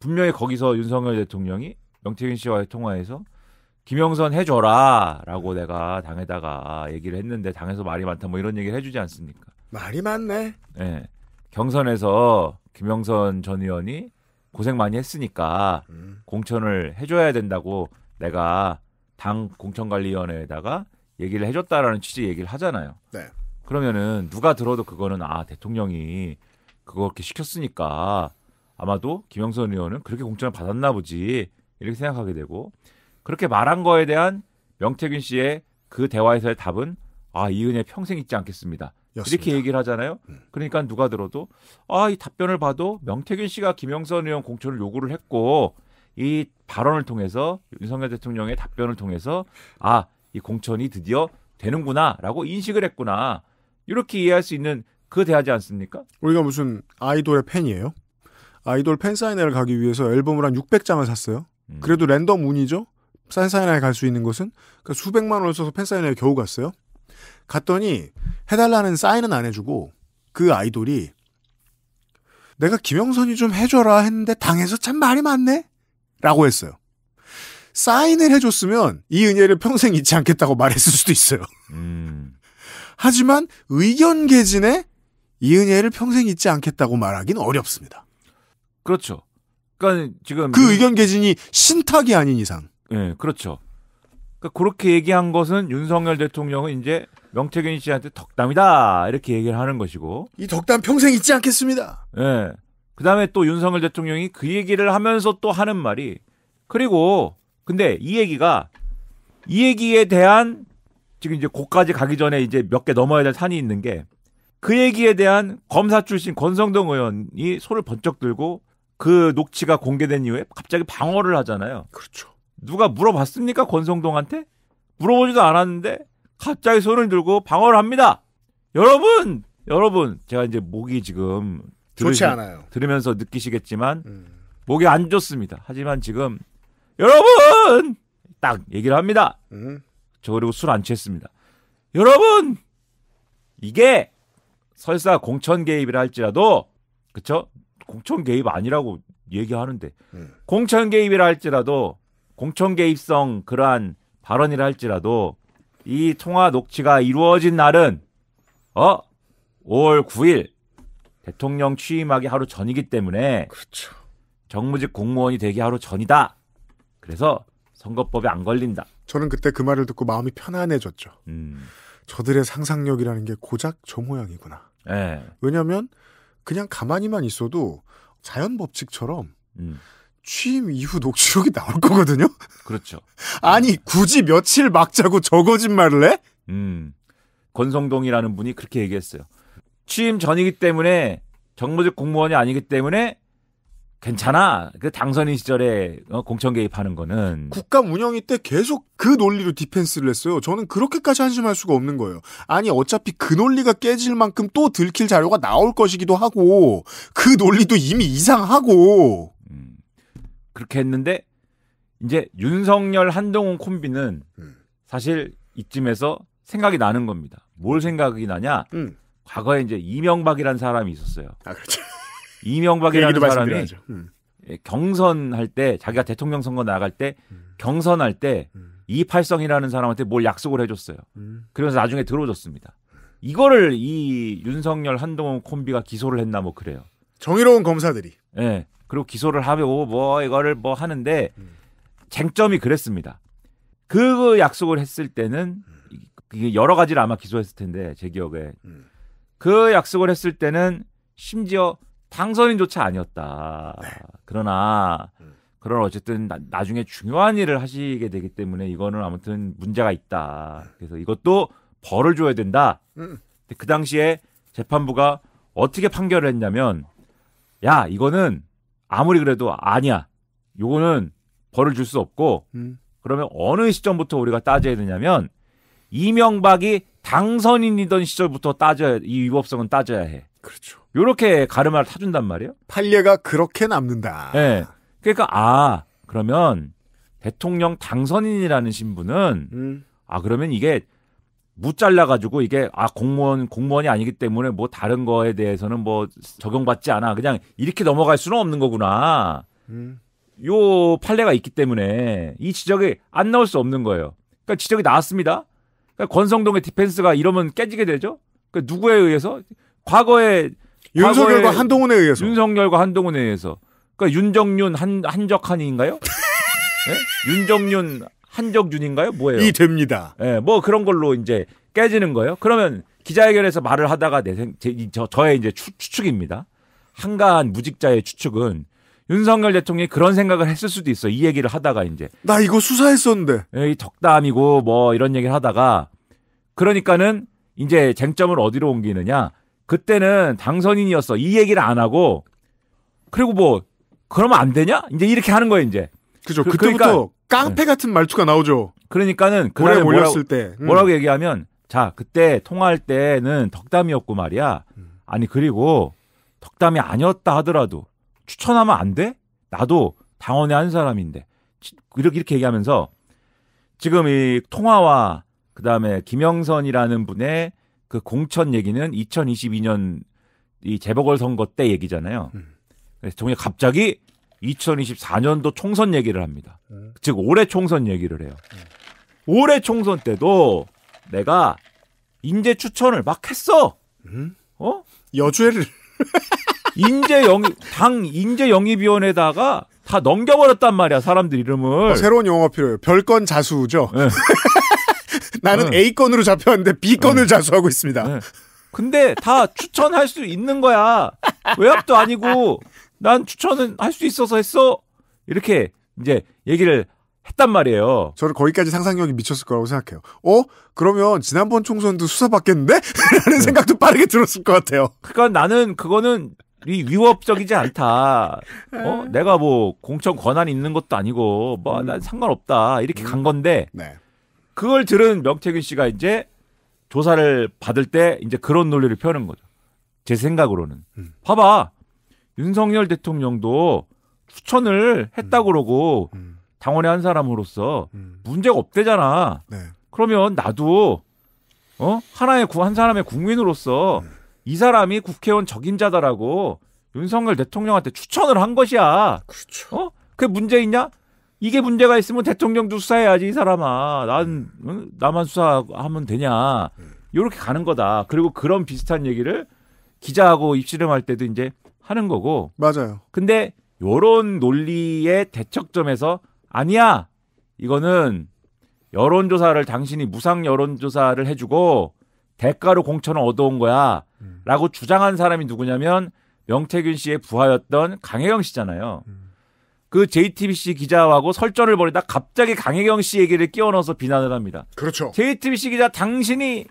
분명히 거기서 윤석열 대통령이 명태균 씨와의 통화에서 김영선 해줘라 라고 내가 당에다가 얘기를 했는데 당에서 말이 많다 뭐 이런 얘기를 해주지 않습니까? 말이 많네. 네. 경선에서 김영선 전 의원이 고생 많이 했으니까 음. 공천을 해줘야 된다고 내가 당 공천관리위원회에다가 얘기를 해줬다라는 취지의 얘기를 하잖아요. 네. 그러면은 누가 들어도 그거는 아 대통령이 그거 그렇게 시켰으니까 아마도 김영선 의원은 그렇게 공천을 받았나 보지 이렇게 생각하게 되고 그렇게 말한 거에 대한 명태균 씨의 그 대화에서의 답은 아, 이 은혜 평생 잊지 않겠습니다. 였습니다. 이렇게 얘기를 하잖아요. 음. 그러니까 누가 들어도 아, 이 답변을 봐도 명태균 씨가 김영선 의원 공천을 요구를 했고 이 발언을 통해서 윤석열 대통령의 답변을 통해서 아, 이 공천이 드디어 되는구나라고 인식을 했구나. 이렇게 이해할 수 있는 그 대화지 않습니까? 우리가 무슨 아이돌의 팬이에요? 아이돌 팬사인회를 가기 위해서 앨범을 한 육백 장을 샀어요. 음. 그래도 랜덤 운이죠? 팬사인회에 갈 수 있는 곳은 그러니까 수백만 원을 써서 팬사인회에 겨우 갔어요. 갔더니 해달라는 사인은 안 해주고 그 아이돌이 내가 김영선이 좀 해줘라 했는데 당에서 참 말이 많네? 라고 했어요. 사인을 해줬으면 이 은혜를 평생 잊지 않겠다고 말했을 수도 있어요. 음. 하지만 의견 개진에 이 은혜를 평생 잊지 않겠다고 말하기는 어렵습니다. 그렇죠. 그러니까 지금 그 의견 개진이 신탁이 아닌 이상 예, 네, 그렇죠. 그러니까 그렇게 얘기한 것은 윤석열 대통령은 이제 명태균 씨한테 덕담이다 이렇게 얘기를 하는 것이고 이 덕담 평생 잊지 않겠습니다. 예. 네. 그다음에 또 윤석열 대통령이 그 얘기를 하면서 또 하는 말이 그리고 근데 이 얘기가 이 얘기에 대한 지금 이제 고까지 가기 전에 이제 몇 개 넘어야 될 산이 있는 게 그 얘기에 대한 검사 출신 권성동 의원이 손을 번쩍 들고 그 녹취가 공개된 이후에 갑자기 방어를 하잖아요. 그렇죠. 누가 물어봤습니까? 권성동한테? 물어보지도 않았는데 갑자기 손을 들고 방어를 합니다. 여러분! 여러분! 제가 이제 목이 지금 들으시, 좋지 않아요. 들으면서 느끼시겠지만 음. 목이 안 좋습니다. 하지만 지금 여러분! 딱 얘기를 합니다. 음. 저 그리고 술 안 취했습니다. 여러분! 이게 설사 공천 개입이라 할지라도 그쵸? 공천 개입 아니라고 얘기하는데 음. 공천 개입이라 할지라도 공천 개입성 그러한 발언이라 할지라도 이 통화 녹취가 이루어진 날은 어 오월 구일 대통령 취임하기 하루 전이기 때문에 그렇죠. 정무직 공무원이 되기 하루 전이다. 그래서 선거법에 안 걸린다. 저는 그때 그 말을 듣고 마음이 편안해졌죠. 음. 저들의 상상력이라는 게 고작 저 모양이구나. 네. 왜냐하면 그냥 가만히만 있어도 자연 법칙처럼 음. 취임 이후 녹취록이 나올 거거든요. 그렇죠. 아니 굳이 며칠 막자고 저 거짓말을 해? 음. 권성동이라는 분이 그렇게 얘기했어요. 취임 전이기 때문에 정무직 공무원이 아니기 때문에 괜찮아. 그 당선인 시절에 공천 개입하는 거는. 국가 운영이 때 계속 그 논리로 디펜스를 했어요. 저는 그렇게까지 한심할 수가 없는 거예요. 아니 어차피 그 논리가 깨질 만큼 또 들킬 자료가 나올 것이기도 하고 그 논리도 이미 이상하고. 음, 그렇게 했는데 이제 윤석열 한동훈 콤비는 음. 사실 이쯤에서 생각이 나는 겁니다. 뭘 생각이 나냐. 음. 과거에 이제 이명박이라는 사람이 있었어요. 아 그렇죠. 이명박이라는 그 사람이 음. 경선할 때 자기가 대통령 선거 나갈 때 음. 경선할 때 음. 이팔성이라는 사람한테 뭘 약속을 해줬어요. 음. 그러면서 나중에 들어줬습니다. 이거를 이 윤석열 한동훈 콤비가 기소를 했나 뭐 그래요. 정의로운 검사들이. 예. 네. 그리고 기소를 하고 뭐 이거를 뭐 하는데 음. 쟁점이 그랬습니다. 그 약속을 했을 때는 음. 여러 가지를 아마 기소했을 텐데 제 기억에 음. 그 약속을 했을 때는 심지어 당선인조차 아니었다. 네. 그러나 음. 그런 어쨌든 나, 나중에 중요한 일을 하시게 되기 때문에 이거는 아무튼 문제가 있다. 그래서 이것도 벌을 줘야 된다. 음. 근데 그 당시에 재판부가 어떻게 판결을 했냐면 야 이거는 아무리 그래도 아니야. 이거는 벌을 줄 수 없고 음. 그러면 어느 시점부터 우리가 따져야 되냐면 이명박이 당선인이던 시절부터 따져야 이 위법성은 따져야 해. 그렇죠. 요렇게 가르마를 타준단 말이에요. 판례가 그렇게 남는다. 네. 그러니까 아 그러면 대통령 당선인이라는 신분은 음. 아 그러면 이게 무 잘라가지고 이게 아 공무원 공무원이 아니기 때문에 뭐 다른 거에 대해서는 뭐 적용받지 않아. 그냥 이렇게 넘어갈 수는 없는 거구나. 음. 요 판례가 있기 때문에 이 지적이 안 나올 수 없는 거예요. 그러니까 지적이 나왔습니다. 그러니까 권성동의 디펜스가 이러면 깨지게 되죠. 그러니까 누구에 의해서? 과거에 윤석열과 과거에 한동훈에 의해서. 윤석열과 한동훈에 의해서. 그러니까 윤정윤 한 한적한인가요? 네? 윤정윤 한적윤인가요? 뭐예요? 이 됩니다. 예, 네, 뭐 그런 걸로 이제 깨지는 거예요. 그러면 기자회견에서 말을 하다가 내 생, 제, 저, 저의 이제 추, 추측입니다. 한가한 무직자의 추측은. 윤석열 대통령이 그런 생각을 했을 수도 있어. 이 얘기를 하다가 이제 나 이거 수사했었는데 이 덕담이고 뭐 이런 얘기를 하다가 그러니까는 이제 쟁점을 어디로 옮기느냐 그때는 당선인이었어. 이 얘기를 안 하고 그리고 뭐 그러면 안 되냐? 이제 이렇게 하는 거예요 이제. 그죠. 그, 그때부터 그러니까, 깡패 같은 말투가 나오죠. 그러니까는 그날 몰렸을 때 음. 뭐라고 얘기하면 자 그때 통화할 때는 덕담이었고 말이야. 아니 그리고 덕담이 아니었다 하더라도. 추천하면 안 돼? 나도 당원의 한 사람인데. 이렇게, 이렇게 얘기하면서 지금 이 통화와 그 다음에 김영선이라는 분의 그 공천 얘기는 이천이십이 년 이 재보궐선거 때 얘기잖아요. 그래서 정말 갑자기 이천이십사 년도 총선 얘기를 합니다. 음. 즉, 올해 총선 얘기를 해요. 음. 올해 총선 때도 내가 인재 추천을 막 했어! 음? 어? 여주애를. 인재 영입, 당 인재 영입위원회에다가 다 넘겨버렸단 말이야, 사람들 이름을. 어, 새로운 용어 필요해요. 별건 자수죠. 네. 나는 네. A건으로 잡혔는데 B건을 네. 자수하고 있습니다. 네. 근데 다 추천할 수 있는 거야. 외압도 아니고 난 추천은 할 수 있어서 했어. 이렇게 이제 얘기를 했단 말이에요. 저는 거기까지 상상력이 미쳤을 거라고 생각해요. 어? 그러면 지난번 총선도 수사받겠는데? 라는 네. 생각도 빠르게 들었을 것 같아요. 그러니까 나는 그거는 이 위협적이지 않다. 어? 내가 뭐 공천 권한이 있는 것도 아니고 뭐 난 상관없다. 이렇게 간 건데. 네. 그걸 들은 명태균 씨가 이제 조사를 받을 때 이제 그런 논리를 펴는 거죠. 제 생각으로는. 음. 봐봐. 윤석열 대통령도 추천을 했다고 음. 그러고 음. 당원의 한 사람으로서 음. 문제가 없대잖아. 네. 그러면 나도 어? 하나의 한 사람의 국민으로서 음. 이 사람이 국회의원 적임자다라고 윤석열 대통령한테 추천을 한 것이야. 그렇죠. 어? 그게 문제 있냐? 이게 문제가 있으면 대통령도 수사해야지 이 사람아. 난 음. 나만 수사하면 되냐. 음. 이렇게 가는 거다. 그리고 그런 비슷한 얘기를 기자하고 입씨름할 때도 이제 하는 거고. 맞아요. 근데 이런 논리의 대척점에서 아니야. 이거는 여론조사를 당신이 무상 여론조사를 해주고 대가로 공천을 얻어온 거야. 음. 라고 주장한 사람이 누구냐면 명태균 씨의 부하였던 강혜경 씨잖아요. 음. 그 제이티비씨 기자하고 설전을 벌이다 갑자기 강혜경 씨 얘기를 끼워 넣어서 비난을 합니다. 그렇죠. 제이티비씨 기자 당신이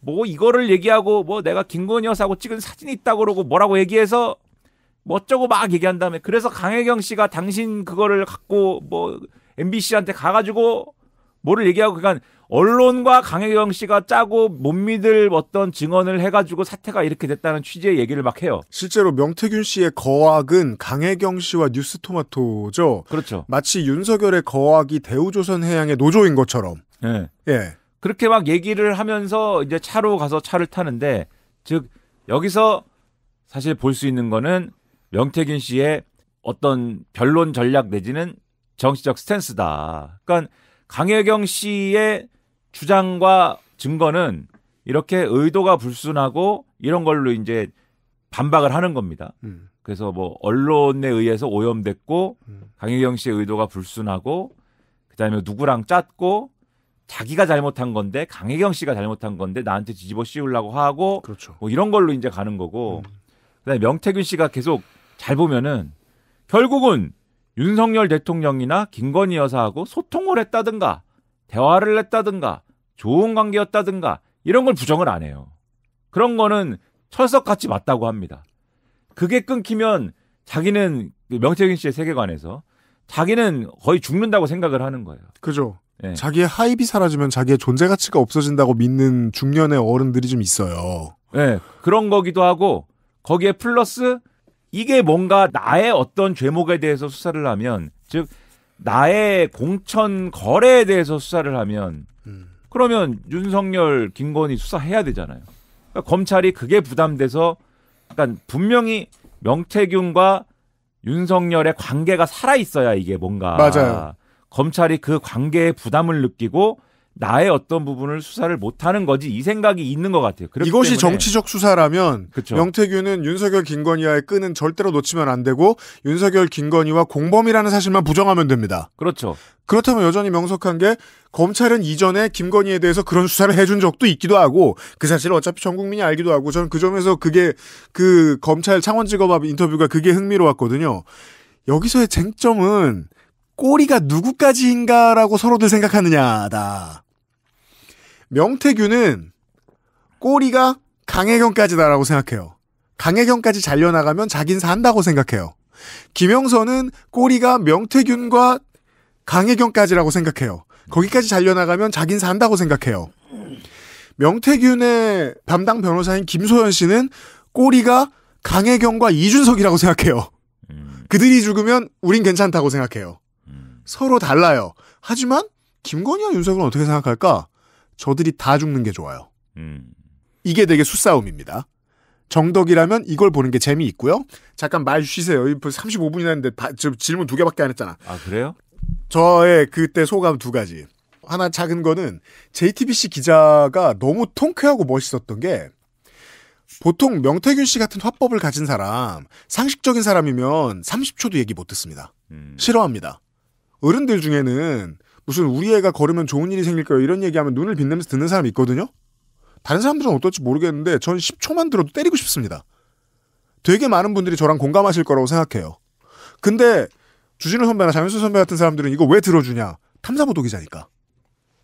뭐 이거를 얘기하고 뭐 내가 김건희 여사하고 찍은 사진이 있다고 그러고 뭐라고 얘기해서 뭐 어쩌고 막 얘기한 다음에 그래서 강혜경 씨가 당신 그거를 갖고 뭐 엠비씨한테 가가지고 뭐를 얘기하고 그러니까 언론과 강혜경 씨가 짜고 못 믿을 어떤 증언을 해가지고 사태가 이렇게 됐다는 취지의 얘기를 막 해요. 실제로 명태균 씨의 거악은 강혜경 씨와 뉴스토마토죠. 그렇죠. 마치 윤석열의 거악이 대우조선해양의 노조인 것처럼. 예. 네. 예. 그렇게 막 얘기를 하면서 이제 차로 가서 차를 타는데, 즉 여기서 사실 볼 수 있는 거는 명태균 씨의 어떤 변론 전략 내지는 정치적 스탠스다. 그러니까 강혜경 씨의 주장과 증거는 이렇게 의도가 불순하고 이런 걸로 이제 반박을 하는 겁니다. 음. 그래서 뭐 언론에 의해서 오염됐고 음. 강혜경 씨의 의도가 불순하고 그다음에 누구랑 짰고 자기가 잘못한 건데 강혜경 씨가 잘못한 건데 나한테 뒤집어 씌우려고 하고 그렇죠. 뭐 이런 걸로 이제 가는 거고 음. 그다음에 명태균 씨가 계속 잘 보면은 결국은 윤석열 대통령이나 김건희 여사하고 소통을 했다든가 대화를 했다든가 좋은 관계였다든가 이런 걸 부정을 안 해요. 그런 거는 철석같이 맞다고 합니다. 그게 끊기면 자기는 명태균 씨의 세계관에서 자기는 거의 죽는다고 생각을 하는 거예요. 그죠. 네. 자기의 하입이 사라지면 자기의 존재 가치가 없어진다고 믿는 중년의 어른들이 좀 있어요. 네, 그런 거기도 하고 거기에 플러스 이게 뭔가 나의 어떤 죄목에 대해서 수사를 하면, 즉 나의 공천 거래에 대해서 수사를 하면 음. 그러면 윤석열, 김건희 수사해야 되잖아요. 그러니까 검찰이 그게 부담돼서 그러니까 분명히 명태균과 윤석열의 관계가 살아있어야 이게 뭔가 맞아요. 검찰이 그 관계에 부담을 느끼고 나의 어떤 부분을 수사를 못하는 거지 이 생각이 있는 것 같아요. 이것이 때문에. 정치적 수사라면 그쵸. 명태균은 윤석열, 김건희와의 끈은 절대로 놓치면 안 되고 윤석열, 김건희와 공범이라는 사실만 부정하면 됩니다. 그렇죠. 그렇다면 여전히 명석한 게 검찰은 이전에 김건희에 대해서 그런 수사를 해준 적도 있기도 하고 그 사실을 어차피 전 국민이 알기도 하고 저는 그 점에서 그게 그 검찰 창원지검 앞 인터뷰가 그게 흥미로웠거든요. 여기서의 쟁점은 꼬리가 누구까지인가라고 서로들 생각하느냐다. 명태균은 꼬리가 강혜경까지다라고 생각해요. 강혜경까지 잘려나가면 자긴 산다고 생각해요. 김영선은 꼬리가 명태균과 강혜경까지라고 생각해요. 거기까지 잘려나가면 자긴 산다고 생각해요. 명태균의 담당 변호사인 김소연 씨는 꼬리가 강혜경과 이준석이라고 생각해요. 그들이 죽으면 우린 괜찮다고 생각해요. 서로 달라요. 하지만 김건희와 윤석열은 어떻게 생각할까? 저들이 다 죽는 게 좋아요. 음. 이게 되게 수싸움입니다. 정덕이라면 이걸 보는 게 재미있고요. 잠깐 말 쉬세요. 삼십오 분이나 했는데 다, 질문 두 개밖에 안 했잖아. 아 그래요? 저의 그때 소감 두 가지. 하나 작은 거는 제이티비씨 기자가 너무 통쾌하고 멋있었던 게 보통 명태균 씨 같은 화법을 가진 사람, 상식적인 사람이면 삼십 초도 얘기 못 듣습니다. 음. 싫어합니다. 어른들 중에는 무슨 우리 애가 걸으면 좋은 일이 생길 거예요. 이런 얘기하면 눈을 빛내면서 듣는 사람이 있거든요. 다른 사람들은 어떨지 모르겠는데 전 십 초만 들어도 때리고 싶습니다. 되게 많은 분들이 저랑 공감하실 거라고 생각해요. 근데 주진우 선배나 장윤수 선배 같은 사람들은 이거 왜 들어주냐. 탐사보도 기자니까.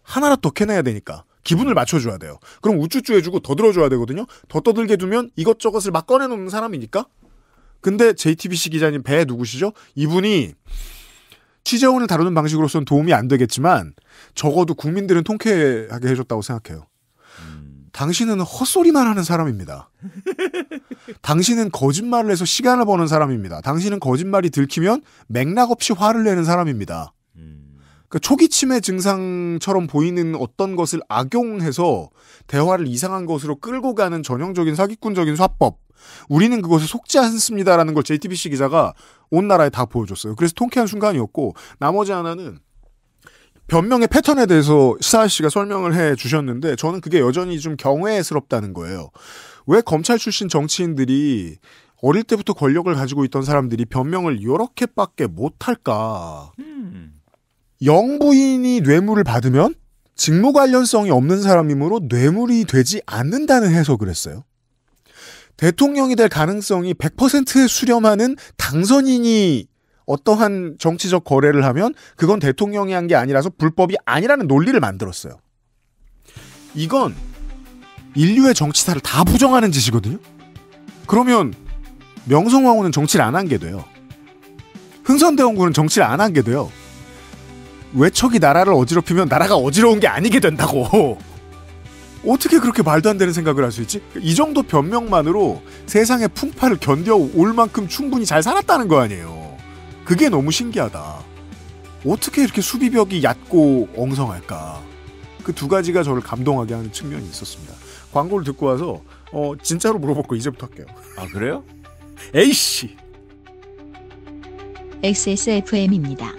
하나라도 더 캐내야 되니까. 기분을 맞춰줘야 돼요. 그럼 우쭈쭈 해주고 더 들어줘야 되거든요. 더 떠들게 두면 이것저것을 막 꺼내놓는 사람이니까. 근데 제이티비씨 기자님 배 누구시죠? 이분이 취재원을 다루는 방식으로서는 도움이 안 되겠지만 적어도 국민들은 통쾌하게 해줬다고 생각해요. 음. 당신은 헛소리만 하는 사람입니다. 당신은 거짓말을 해서 시간을 버는 사람입니다. 당신은 거짓말이 들키면 맥락 없이 화를 내는 사람입니다. 음. 그러니까 초기 치매 증상처럼 보이는 어떤 것을 악용해서 대화를 이상한 것으로 끌고 가는 전형적인 사기꾼적인 화법. 우리는 그것을 속지 않습니다라는 걸 제이티비씨 기자가 온 나라에 다 보여줬어요. 그래서 통쾌한 순간이었고 나머지 하나는 변명의 패턴에 대해서 시사하 씨가 설명을 해 주셨는데 저는 그게 여전히 좀 경외스럽다는 거예요. 왜 검찰 출신 정치인들이 어릴 때부터 권력을 가지고 있던 사람들이 변명을 이렇게밖에 못할까. 영부인이 뇌물을 받으면 직무 관련성이 없는 사람이므로 뇌물이 되지 않는다는 해석을 했어요. 대통령이 될 가능성이 백 퍼센트에 수렴하는 당선인이 어떠한 정치적 거래를 하면 그건 대통령이 한 게 아니라서 불법이 아니라는 논리를 만들었어요. 이건 인류의 정치사를 다 부정하는 짓이거든요. 그러면 명성황후는 정치를 안 한 게 돼요. 흥선대원군은 정치를 안 한 게 돼요. 외척이 나라를 어지럽히면 나라가 어지러운 게 아니게 된다고. 어떻게 그렇게 말도 안 되는 생각을 할 수 있지? 이 정도 변명만으로 세상의 풍파를 견뎌올 만큼 충분히 잘 살았다는 거 아니에요. 그게 너무 신기하다. 어떻게 이렇게 수비벽이 얕고 엉성할까. 그 두 가지가 저를 감동하게 하는 측면이 있었습니다. 광고를 듣고 와서 어, 진짜로 물어볼 거 이제부터 할게요. 아 그래요? 에이씨. 엑스에스에프엠입니다.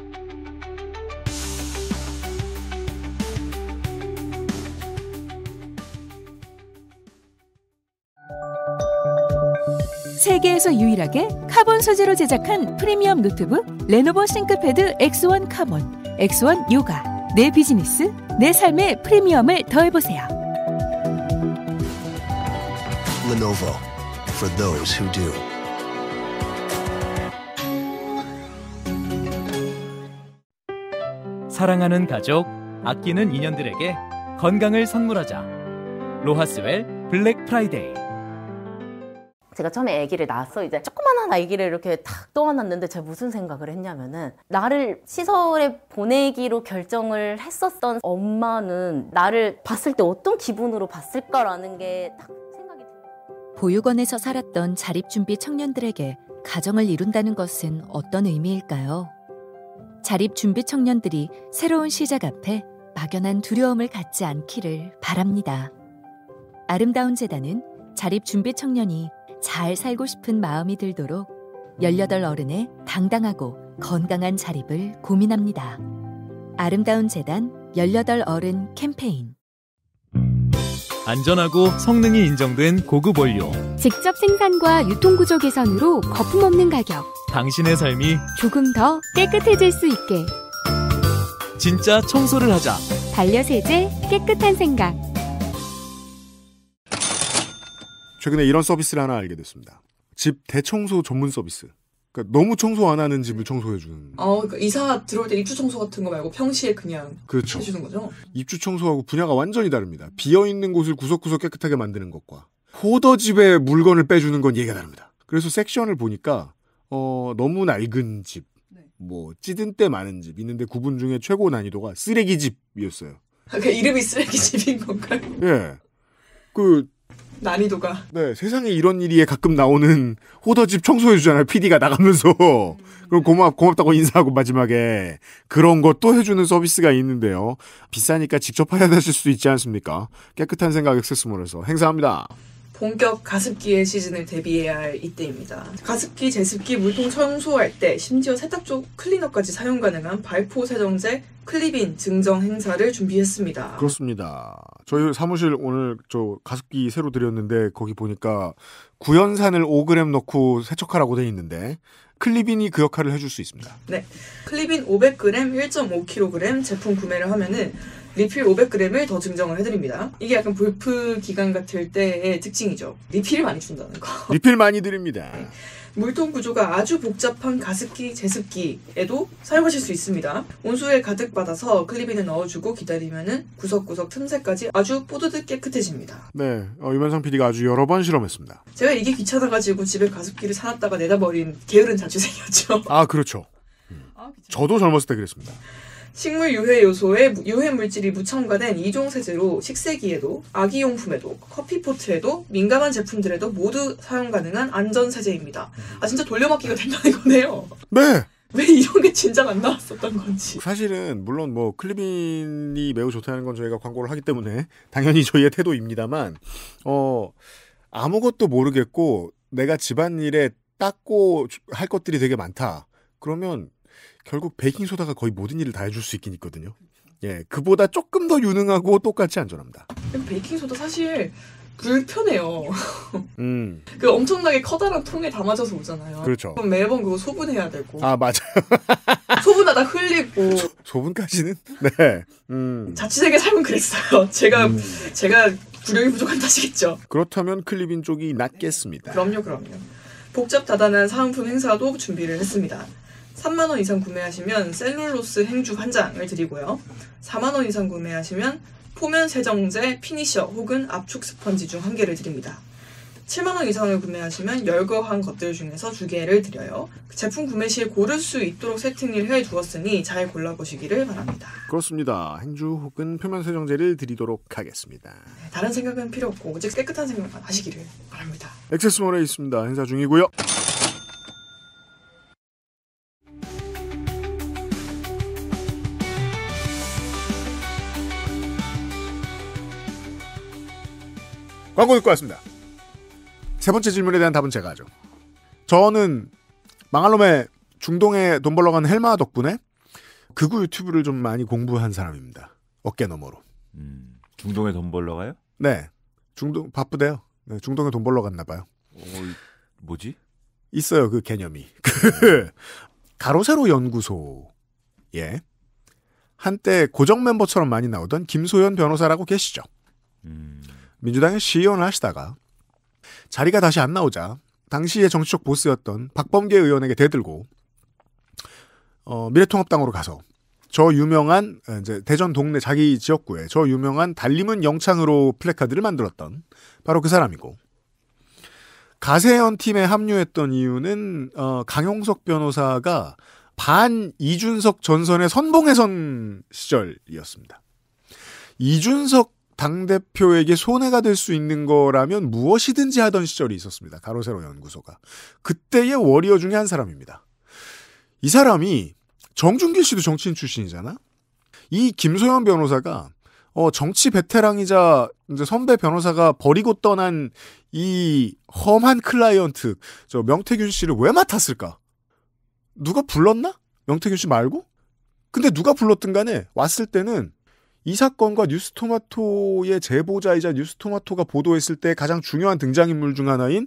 세계에서 유일하게 카본 소재로 제작한 프리미엄 노트북 레노버 싱크패드 엑스원 카본, 엑스원 요가. 내 비즈니스, 내 삶의 프리미엄을 더해보세요. Lenovo for those who do. 사랑하는 가족, 아끼는 인연들에게 건강을 선물하자. 로하스웰 블랙 프라이데이. 제가 처음에 아기를 낳았어. 이제 조그만한 아기를 이렇게 탁 떠안았는데 제가 무슨 생각을 했냐면은 나를 시설에 보내기로 결정을 했었던 엄마는 나를 봤을 때 어떤 기분으로 봤을까라는 게 딱 생각이 들어요. 보육원에서 살았던 자립준비 청년들에게 가정을 이룬다는 것은 어떤 의미일까요? 자립준비 청년들이 새로운 시작 앞에 막연한 두려움을 갖지 않기를 바랍니다. 아름다운 재단은 자립준비 청년이 잘 살고 싶은 마음이 들도록 열여덟 어른의 당당하고 건강한 자립을 고민합니다. 아름다운 재단 열여덟 어른 캠페인. 안전하고 성능이 인정된 고급 원료, 직접 생산과 유통구조 개선으로 거품 없는 가격, 당신의 삶이 조금 더 깨끗해질 수 있게 진짜 청소를 하자. 반려세제, 깨끗한 생각. 최근에 이런 서비스를 하나 알게 됐습니다. 집 대청소 전문 서비스. 그러니까 너무 청소 안 하는 집을 청소해주는. 어, 그러니까 이사 들어올 때 입주 청소 같은 거 말고 평시에 그냥 그렇죠. 해주는 거죠? 입주 청소하고 분야가 완전히 다릅니다. 비어있는 곳을 구석구석 깨끗하게 만드는 것과 호더집에 물건을 빼주는 건 얘기가 다릅니다. 그래서 섹션을 보니까 어, 너무 낡은 집, 뭐 찌든 때 많은 집 있는데 구분 중에 최고 난이도가 쓰레기집이었어요. 아, 그 이름이 쓰레기집인 건가요? 예. 그... 난이도가. 네, 세상에 이런 일이 가끔 나오는 호더집 청소해주잖아요. 피디가 나가면서. 그럼 고맙, 고맙다고 인사하고 마지막에. 그런 것도 해주는 서비스가 있는데요. 비싸니까 직접 하셔야하실 수도 있지 않습니까? 깨끗한 생각 액세스몰에서 행사합니다. 본격 가습기의 시즌을 대비해야 할 이때입니다. 가습기, 제습기, 물통 청소할 때 심지어 세탁조 클리너까지 사용 가능한 발포 세정제 클리빈 증정 행사를 준비했습니다. 그렇습니다. 저희 사무실 오늘 저 가습기 새로 드렸는데 거기 보니까 구연산을 오 그램 넣고 세척하라고 돼 있는데 클리빈이 그 역할을 해줄 수 있습니다. 네, 클리빈 오백 그램, 일 점 오 킬로그램 제품 구매를 하면은 리필 오백 그램을 더 증정을 해드립니다. 이게 약간 볼프 기간 같을 때의 특징이죠. 리필을 많이 준다는 거. 리필 많이 드립니다. 네. 물통 구조가 아주 복잡한 가습기, 제습기에도 사용하실 수 있습니다. 온수에 가득 받아서 클리빈을 넣어주고 기다리면은 구석구석 틈새까지 아주 뽀드득 깨끗해집니다. 네, 어, 유만상 피디가 아주 여러 번 실험했습니다. 제가 이게 귀찮아가지고 집에 가습기를 사놨다가 내다버린 게으른 자취생이었죠. 아, 그렇죠. 음. 아, 저도 젊었을 때 그랬습니다. 식물 유해 요소에 유해 물질이 무첨가된 이종 세제로 식세기에도, 아기용품에도, 커피포트에도, 민감한 제품들에도 모두 사용 가능한 안전 세제입니다. 아 진짜 돌려막기가 된다는 거네요. 네. 왜 이런 게 진작 안 나왔었던 건지. 사실은 물론 뭐 클리빈이 매우 좋다는 건 저희가 광고를 하기 때문에 당연히 저희의 태도입니다만 어 아무것도 모르겠고 내가 집안일에 닦고 할 것들이 되게 많다. 그러면 결국 베이킹소다가 거의 모든 일을 다 해줄 수 있긴 있거든요. 예, 그보다 조금 더 유능하고 똑같이 안전합니다. 베이킹소다 사실 불편해요. 음. 그 엄청나게 커다란 통에 담아져서 오잖아요. 그렇죠. 그럼 매번 그거 소분해야 되고. 아, 맞아요. 소분하다 흘리고. 소, 소분까지는? 네. 음. 자취생의 삶은 그랬어요. 제가, 음. 제가 구력이 부족한 탓이겠죠. 그렇다면 클리빈 쪽이 낫겠습니다. 그럼요, 그럼요. 복잡다단한 사은품 행사도 준비를 했습니다. 삼만 원 이상 구매하시면 셀룰로스 행주 한 장을 드리고요. 사만 원 이상 구매하시면 포면 세정제, 피니셔 혹은 압축 스펀지 중 한 개를 드립니다. 칠만 원 이상을 구매하시면 열거한 것들 중에서 두 개를 드려요. 제품 구매 시에 고를 수 있도록 세팅을 해두었으니 잘 골라보시기를 바랍니다. 그렇습니다. 행주 혹은 표면세정제를 드리도록 하겠습니다. 네, 다른 생각은 필요 없고 오직 깨끗한 생각만 하시기를 바랍니다. 액세스몰에 있습니다. 행사 중이고요. 광고 듣고 왔습니다. 세 번째 질문에 대한 답은 제가 하죠. 저는 망할 놈의 중동에 돈 벌러 간 헬마 덕분에 극우 유튜브를 좀 많이 공부한 사람입니다. 어깨 너머로. 음, 중동에 돈 벌러 가요? 네. 중동 바쁘대요. 네, 중동에 돈 벌러 갔나 봐요. 어, 뭐지? 있어요. 그 개념이. 그 가로세로 연구소. 예. 한때 고정 멤버처럼 많이 나오던 김소연 변호사라고 계시죠. 음. 민주당에 시의원을 하시다가 자리가 다시 안 나오자 당시의 정치적 보스였던 박범계 의원에게 대들고 어, 미래통합당으로 가서 저 유명한 이제 대전 동네 자기 지역구에 저 유명한 달림은 영창으로 플래카드를 만들었던 바로 그 사람이고 가세현 팀에 합류했던 이유는 어, 강용석 변호사가 반 이준석 전선의 선봉해선 시절이었습니다. 이준석 당대표에게 손해가 될 수 있는 거라면 무엇이든지 하던 시절이 있었습니다. 가로세로 연구소가. 그때의 워리어 중에 한 사람입니다. 이 사람이 정준기 씨도 정치인 출신이잖아. 이 김소연 변호사가 어, 정치 베테랑이자 이제 선배 변호사가 버리고 떠난 이 험한 클라이언트 저 명태균 씨를 왜 맡았을까? 누가 불렀나? 명태균 씨 말고? 근데 누가 불렀든 간에 왔을 때는 이 사건과 뉴스토마토의 제보자이자 뉴스토마토가 보도했을 때 가장 중요한 등장인물 중 하나인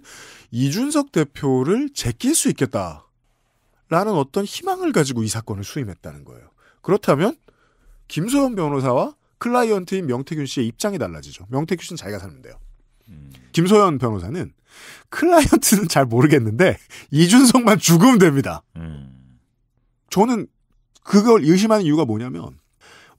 이준석 대표를 제낄 수 있겠다라는 어떤 희망을 가지고 이 사건을 수임했다는 거예요. 그렇다면 김소연 변호사와 클라이언트인 명태균 씨의 입장이 달라지죠. 명태균 씨는 자기가 사면 돼요. 음. 김소연 변호사는 클라이언트는 잘 모르겠는데 이준석만 죽으면 됩니다. 음. 저는 그걸 의심하는 이유가 뭐냐면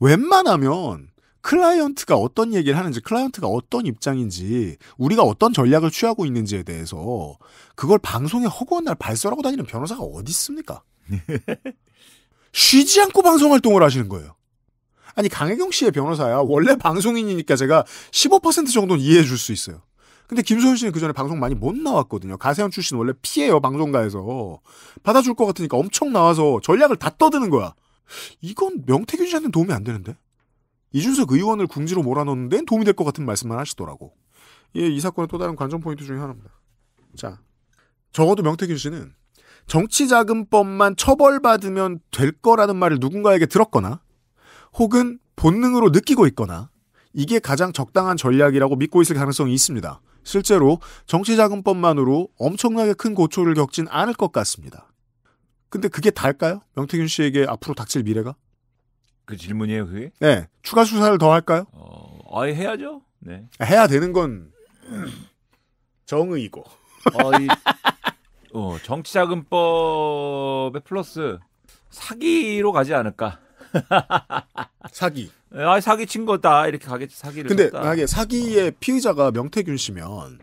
웬만하면 클라이언트가 어떤 얘기를 하는지, 클라이언트가 어떤 입장인지, 우리가 어떤 전략을 취하고 있는지에 대해서 그걸 방송에 허구한 날 발설하고 다니는 변호사가 어디 있습니까? 쉬지 않고 방송 활동을 하시는 거예요. 아니 강혜경 씨의 변호사야 원래 방송인이니까 제가 십오 퍼센트 정도는 이해해 줄 수 있어요. 근데 김소연 씨는 그 전에 방송 많이 못 나왔거든요. 가세현 출신 원래 피해요 방송가에서. 받아줄 것 같으니까 엄청 나와서 전략을 다 떠드는 거야. 이건 명태균 씨한테는 도움이 안 되는데 이준석 의원을 궁지로 몰아넣는 데는 도움이 될 것 같은 말씀만 하시더라고. 예, 이 사건의 또 다른 관전 포인트 중에 하나입니다. 자, 적어도 명태균 씨는 정치자금법만 처벌받으면 될 거라는 말을 누군가에게 들었거나 혹은 본능으로 느끼고 있거나 이게 가장 적당한 전략이라고 믿고 있을 가능성이 있습니다. 실제로 정치자금법만으로 엄청나게 큰 고초를 겪진 않을 것 같습니다. 근데 그게 달까요? 명태균 씨에게 앞으로 닥칠 미래가? 그 질문이에요, 그게? 네. 추가 수사를 더 할까요? 어, 아예 해야죠. 네. 해야 되는 건 정의이고. 어, 이, 어, 정치자금법에 플러스 사기로 가지 않을까? 사기. 아, 사기 친 거다. 이렇게 가겠지, 사기를. 근데 쳤다. 만약에 사기의 피의자가 명태균 씨면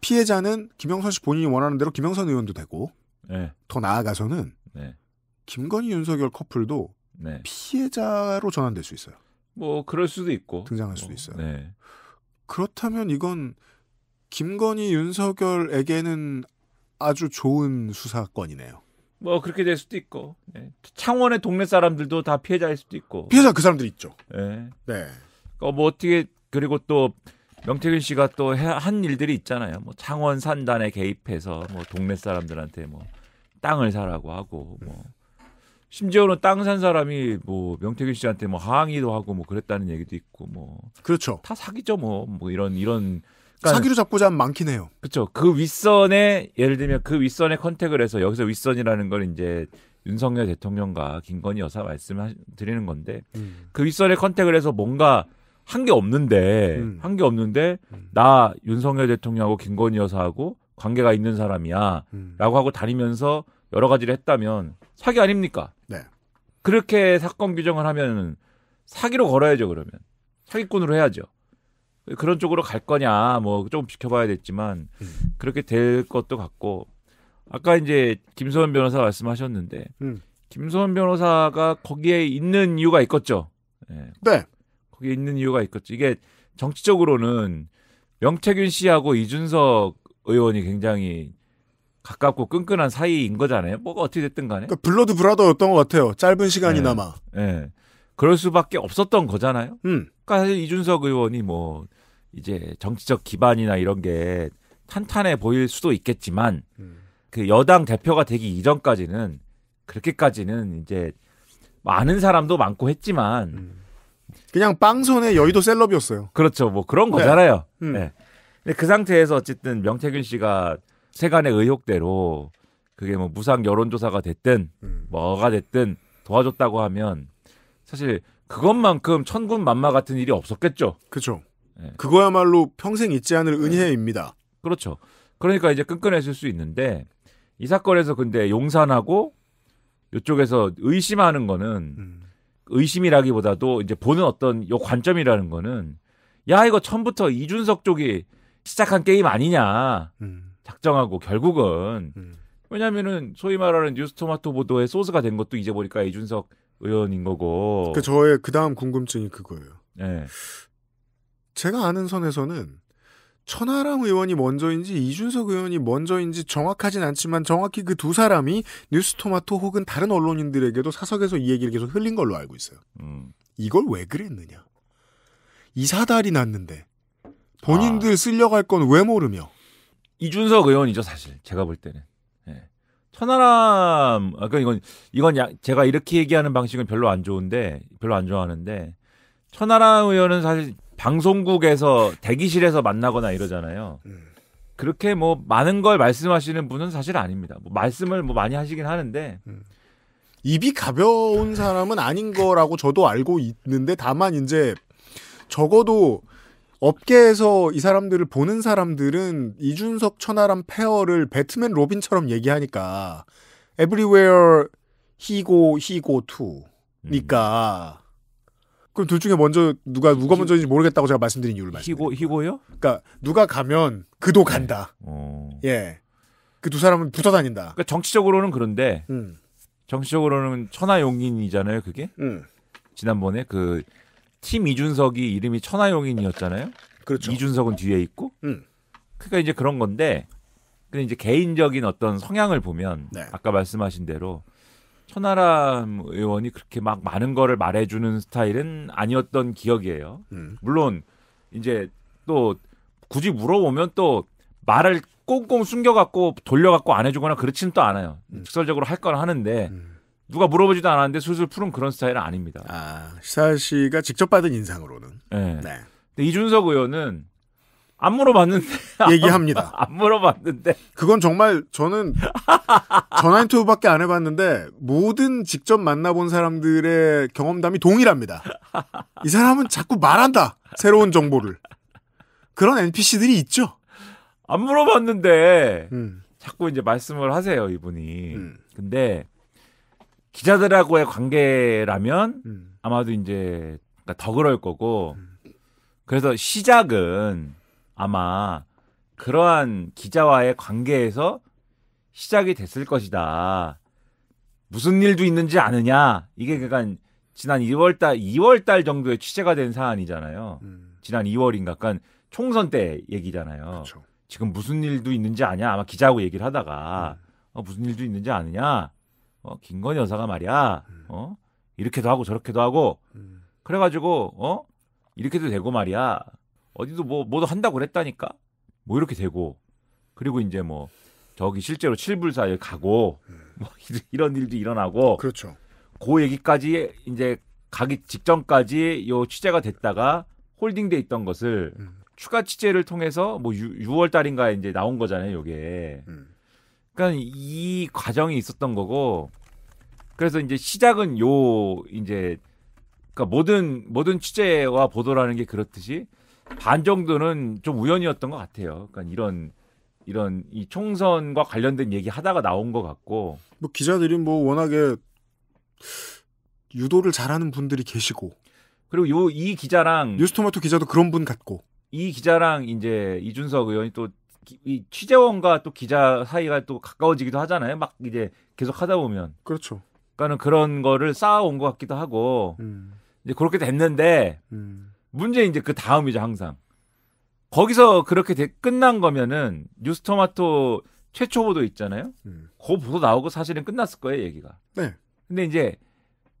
피해자는 김영선 씨 본인이 원하는 대로 김영선 의원도 되고 네. 더 나아가서는 네. 김건희 윤석열 커플도 네. 피해자로 전환될 수 있어요. 뭐 그럴 수도 있고 등장할 뭐, 수도 있어요. 네. 그렇다면 이건 김건희 윤석열에게는 아주 좋은 수사건이네요. 뭐 그렇게 될 수도 있고 네. 창원의 동네 사람들도 다 피해자일 수도 있고 피해자 그 사람들이 있죠. 네. 네. 어, 뭐 어떻게 그리고 또 명태균 씨가 또 한 일들이 있잖아요. 뭐 창원 산단에 개입해서 뭐 동네 사람들한테 뭐 땅을 사라고 하고 뭐 심지어는 땅 산 사람이 뭐 명태균 씨한테 뭐 항의도 하고 뭐 그랬다는 얘기도 있고 뭐 그렇죠. 다 사기죠 뭐 뭐 이런 이런 그러니까 사기로 잡고자 하면 많긴 해요. 그렇죠. 그 윗선에 예를 들면 그 윗선에 컨택을 해서 여기서 윗선이라는 걸 이제 윤석열 대통령과 김건희 여사 말씀드리는 건데 음. 그 윗선에 컨택을 해서 뭔가 한 게 없는데 음. 한 게 없는데 음. 나 윤석열 대통령하고 김건희 여사하고 관계가 있는 사람이야 음. 라고 하고 다니면서 여러 가지를 했다면 사기 아닙니까? 네. 그렇게 사건 규정을 하면 사기로 걸어야죠 그러면. 사기꾼으로 해야죠. 그런 쪽으로 갈 거냐, 뭐 조금 지켜봐야겠지만 음. 그렇게 될 것도 같고, 아까 이제 김소연 변호사 말씀하셨는데 음. 김소연 변호사가 거기에 있는 이유가 있겠죠. 네. 네. 거기에 있는 이유가 있겠죠. 이게 정치적으로는 명태균 씨하고 이준석 의원이 굉장히 가깝고 끈끈한 사이인 거잖아요. 뭐가 어떻게 됐든 간에. 그러니까 블러드 브라더였던 것 같아요. 짧은 시간이나마. 예. 네. 네. 그럴 수밖에 없었던 거잖아요. 음. 그러니까 사실 이준석 의원이 뭐 이제 정치적 기반이나 이런 게 탄탄해 보일 수도 있겠지만 음. 그 여당 대표가 되기 이전까지는 그렇게까지는 이제 아는 사람도 많고 했지만 음. 그냥 빵손의 여의도 셀럽이었어요. 그렇죠. 뭐 그런 거잖아요. 네. 음. 네. 근데 그 상태에서 어쨌든 명태균 씨가 세간의 의혹대로 그게 뭐 무상 여론조사가 됐든 음. 뭐가 됐든 도와줬다고 하면 사실 그것만큼 천군만마 같은 일이 없었겠죠. 그렇죠. 네. 그거야말로 평생 잊지 않을 은혜입니다. 그렇죠. 그러니까 이제 끈끈했을 수 있는데 이 사건에서 근데 용산하고 이쪽에서 의심하는 거는 음. 의심이라기보다도 이제 보는 어떤 요 관점이라는 거는 야 이거 처음부터 이준석 쪽이 시작한 게임 아니냐 음. 작정하고 결국은 음. 왜냐면은 소위 말하는 뉴스토마토 보도의 소스가 된 것도 이제 보니까 이준석 의원인 거고. 그 저의 그 다음 궁금증이 그거예요. 네. 제가 아는 선에서는 천하람 의원이 먼저인지 이준석 의원이 먼저인지 정확하진 않지만 정확히 그 두 사람이 뉴스토마토 혹은 다른 언론인들에게도 사석에서 이 얘기를 계속 흘린 걸로 알고 있어요. 음. 이걸 왜 그랬느냐. 이 사달이 났는데 본인들 아. 쓸려갈 건 왜 모르며. 이준석 의원이죠 사실 제가 볼 때는. 네. 천하람 아, 그러니까 이건 이건 야, 제가 이렇게 얘기하는 방식은 별로 안 좋은데 별로 안 좋아하는데 천하람 의원은 사실 방송국에서 대기실에서 만나거나 이러잖아요. 음. 그렇게 뭐 많은 걸 말씀하시는 분은 사실 아닙니다. 뭐 말씀을 뭐 많이 하시긴 하는데 음. 입이 가벼운 사람은 아닌 거라고 저도 알고 있는데 다만 이제 적어도 업계에서 이 사람들을 보는 사람들은 이준석 천하람 페어를 배트맨 로빈처럼 얘기하니까 everywhere he go he go to니까. 음. 그럼 둘 중에 먼저 누가 누가 히, 먼저인지 모르겠다고 제가 말씀드린 이유를 말씀드립니다. 히고 히고요? 그러니까 누가 가면 그도 간다. 네. 예, 그 두 사람은 붙어 다닌다. 그러니까 정치적으로는 그런데 음. 정치적으로는 천하용인이잖아요. 그게 음. 지난번에 그 팀 이준석이 이름이 천하용인이었잖아요. 그렇죠. 이준석은 뒤에 있고. 음. 그러니까 이제 그런 건데, 근데 이제 개인적인 어떤 성향을 보면 네. 아까 말씀하신 대로. 천하람 의원이 그렇게 막 많은 거를 말해주는 스타일은 아니었던 기억이에요. 음. 물론 이제 또 굳이 물어보면 또 말을 꽁꽁 숨겨갖고 돌려갖고 안 해주거나 그렇지는 또 않아요. 음. 직설적으로 할 건 하는데 음. 누가 물어보지도 않았는데 술술 푸는 그런 스타일은 아닙니다. 아, 시사 씨가 직접 받은 인상으로는. 네. 네. 근데 이준석 의원은 안 물어봤는데 얘기합니다. 안 물어봤는데 그건 정말 저는 전화 인터뷰밖에 안 해봤는데 모든 직접 만나본 사람들의 경험담이 동일합니다. 이 사람은 자꾸 말한다. 새로운 정보를. 그런 엔피씨들이 있죠. 안 물어봤는데 음. 자꾸 이제 말씀을 하세요 이분이. 음. 근데 기자들하고의 관계라면 음. 아마도 이제 더 그럴 거고 음. 그래서 시작은 아마 그러한 기자와의 관계에서 시작이 됐을 것이다. 무슨 일도 있는지 아느냐. 이게 그간 지난 이월달, 이월달 정도에 취재가 된 사안이잖아요. 음. 지난 이월인가. 그러니까 총선 때 얘기잖아요. 그쵸. 지금 무슨 일도 있는지 아냐. 아마 기자하고 얘기를 하다가 음. 어, 무슨 일도 있는지 아느냐. 어, 김건희 여사가 말이야. 음. 어? 이렇게도 하고 저렇게도 하고. 음. 그래가지고 어? 이렇게도 되고 말이야. 어디도 뭐, 뭐도 한다고 그랬다니까? 뭐, 이렇게 되고. 그리고 이제 뭐, 저기 실제로 칠불사에 가고, 뭐, 이런 일도 일어나고. 그렇죠. 그 얘기까지, 이제, 가기 직전까지 요 취재가 됐다가, 홀딩돼 있던 것을, 음. 추가 취재를 통해서, 뭐, 유월달인가에 이제 나온 거잖아요, 요게. 음. 그러니까 이 과정이 있었던 거고, 그래서 이제 시작은 요, 이제, 그러니까 모든, 모든 취재와 보도라는 게 그렇듯이, 반 정도는 좀 우연이었던 것 같아요. 그러니까 이런 이런 이 총선과 관련된 얘기 하다가 나온 것 같고 뭐 기자들이 뭐 워낙에 유도를 잘하는 분들이 계시고 그리고 요 이 기자랑 뉴스토마토 기자도 그런 분 같고, 이 기자랑 이제 이준석 의원이 또 이 취재원과 또 기자 사이가 또 가까워지기도 하잖아요. 막 이제 계속 하다 보면. 그렇죠. 그러니까는 그런 거를 쌓아온 것 같기도 하고 음. 이제 그렇게 됐는데 음. 문제 이제 그 다음이죠 항상. 거기서 그렇게 되, 끝난 거면은 뉴스토마토 최초 보도 있잖아요. 음. 그 보도 나오고 사실은 끝났을 거예요 얘기가. 네. 근데 이제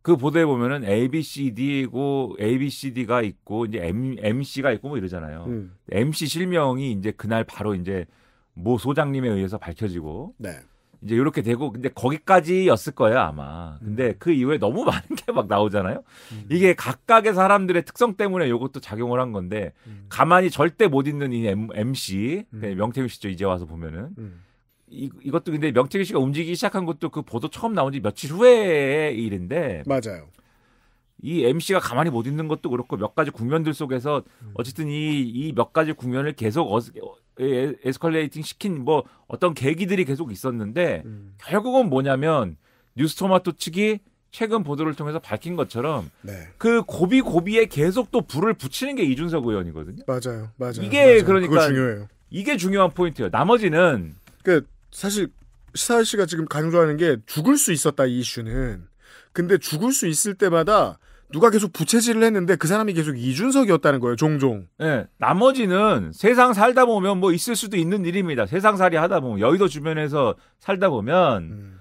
그 보도에 보면은 에이비씨디고 에이비씨디가 있고 이제 M, 엠씨가 있고 뭐 이러잖아요. 음. 엠씨 실명이 이제 그날 바로 이제 모 소장님에 의해서 밝혀지고 네. 이제 이렇게 되고 근데 거기까지였을 거예요 아마. 근데 음. 그 이후에 너무 많은 게 막 나오잖아요. 음. 이게 각각의 사람들의 특성 때문에 이것도 작용을 한 건데 음. 가만히 절대 못 있는 이 M, 엠씨 음. 명태균 씨죠 이제 와서 보면은. 음. 이, 이것도 근데 명태균 씨가 움직이기 시작한 것도 그 보도 처음 나온 지 며칠 후의 일인데 맞아요. 이 엠씨가 가만히 못 있는 것도 그렇고 몇 가지 국면들 속에서 어쨌든 이, 이 몇 가지 국면을 계속 어스, 에, 에스컬레이팅 시킨 뭐 어떤 계기들이 계속 있었는데 음. 결국은 뭐냐면 뉴스토마토 측이 최근 보도를 통해서 밝힌 것처럼 네. 그 고비 고비에 계속 또 불을 붙이는 게 이준석 의원이거든요. 맞아요, 맞아요. 이게 맞아요. 그러니까 중요해요. 이게 중요한 포인트예요. 나머지는 그 사실 시사회 씨가 지금 강조하는 게 죽을 수 있었다 이 이슈는. 근데 죽을 수 있을 때마다 누가 계속 부채질을 했는데 그 사람이 계속 이준석이었다는 거예요 종종. 네, 나머지는 세상 살다 보면 뭐 있을 수도 있는 일입니다. 세상살이 하다 보면 여의도 주변에서 살다 보면 음.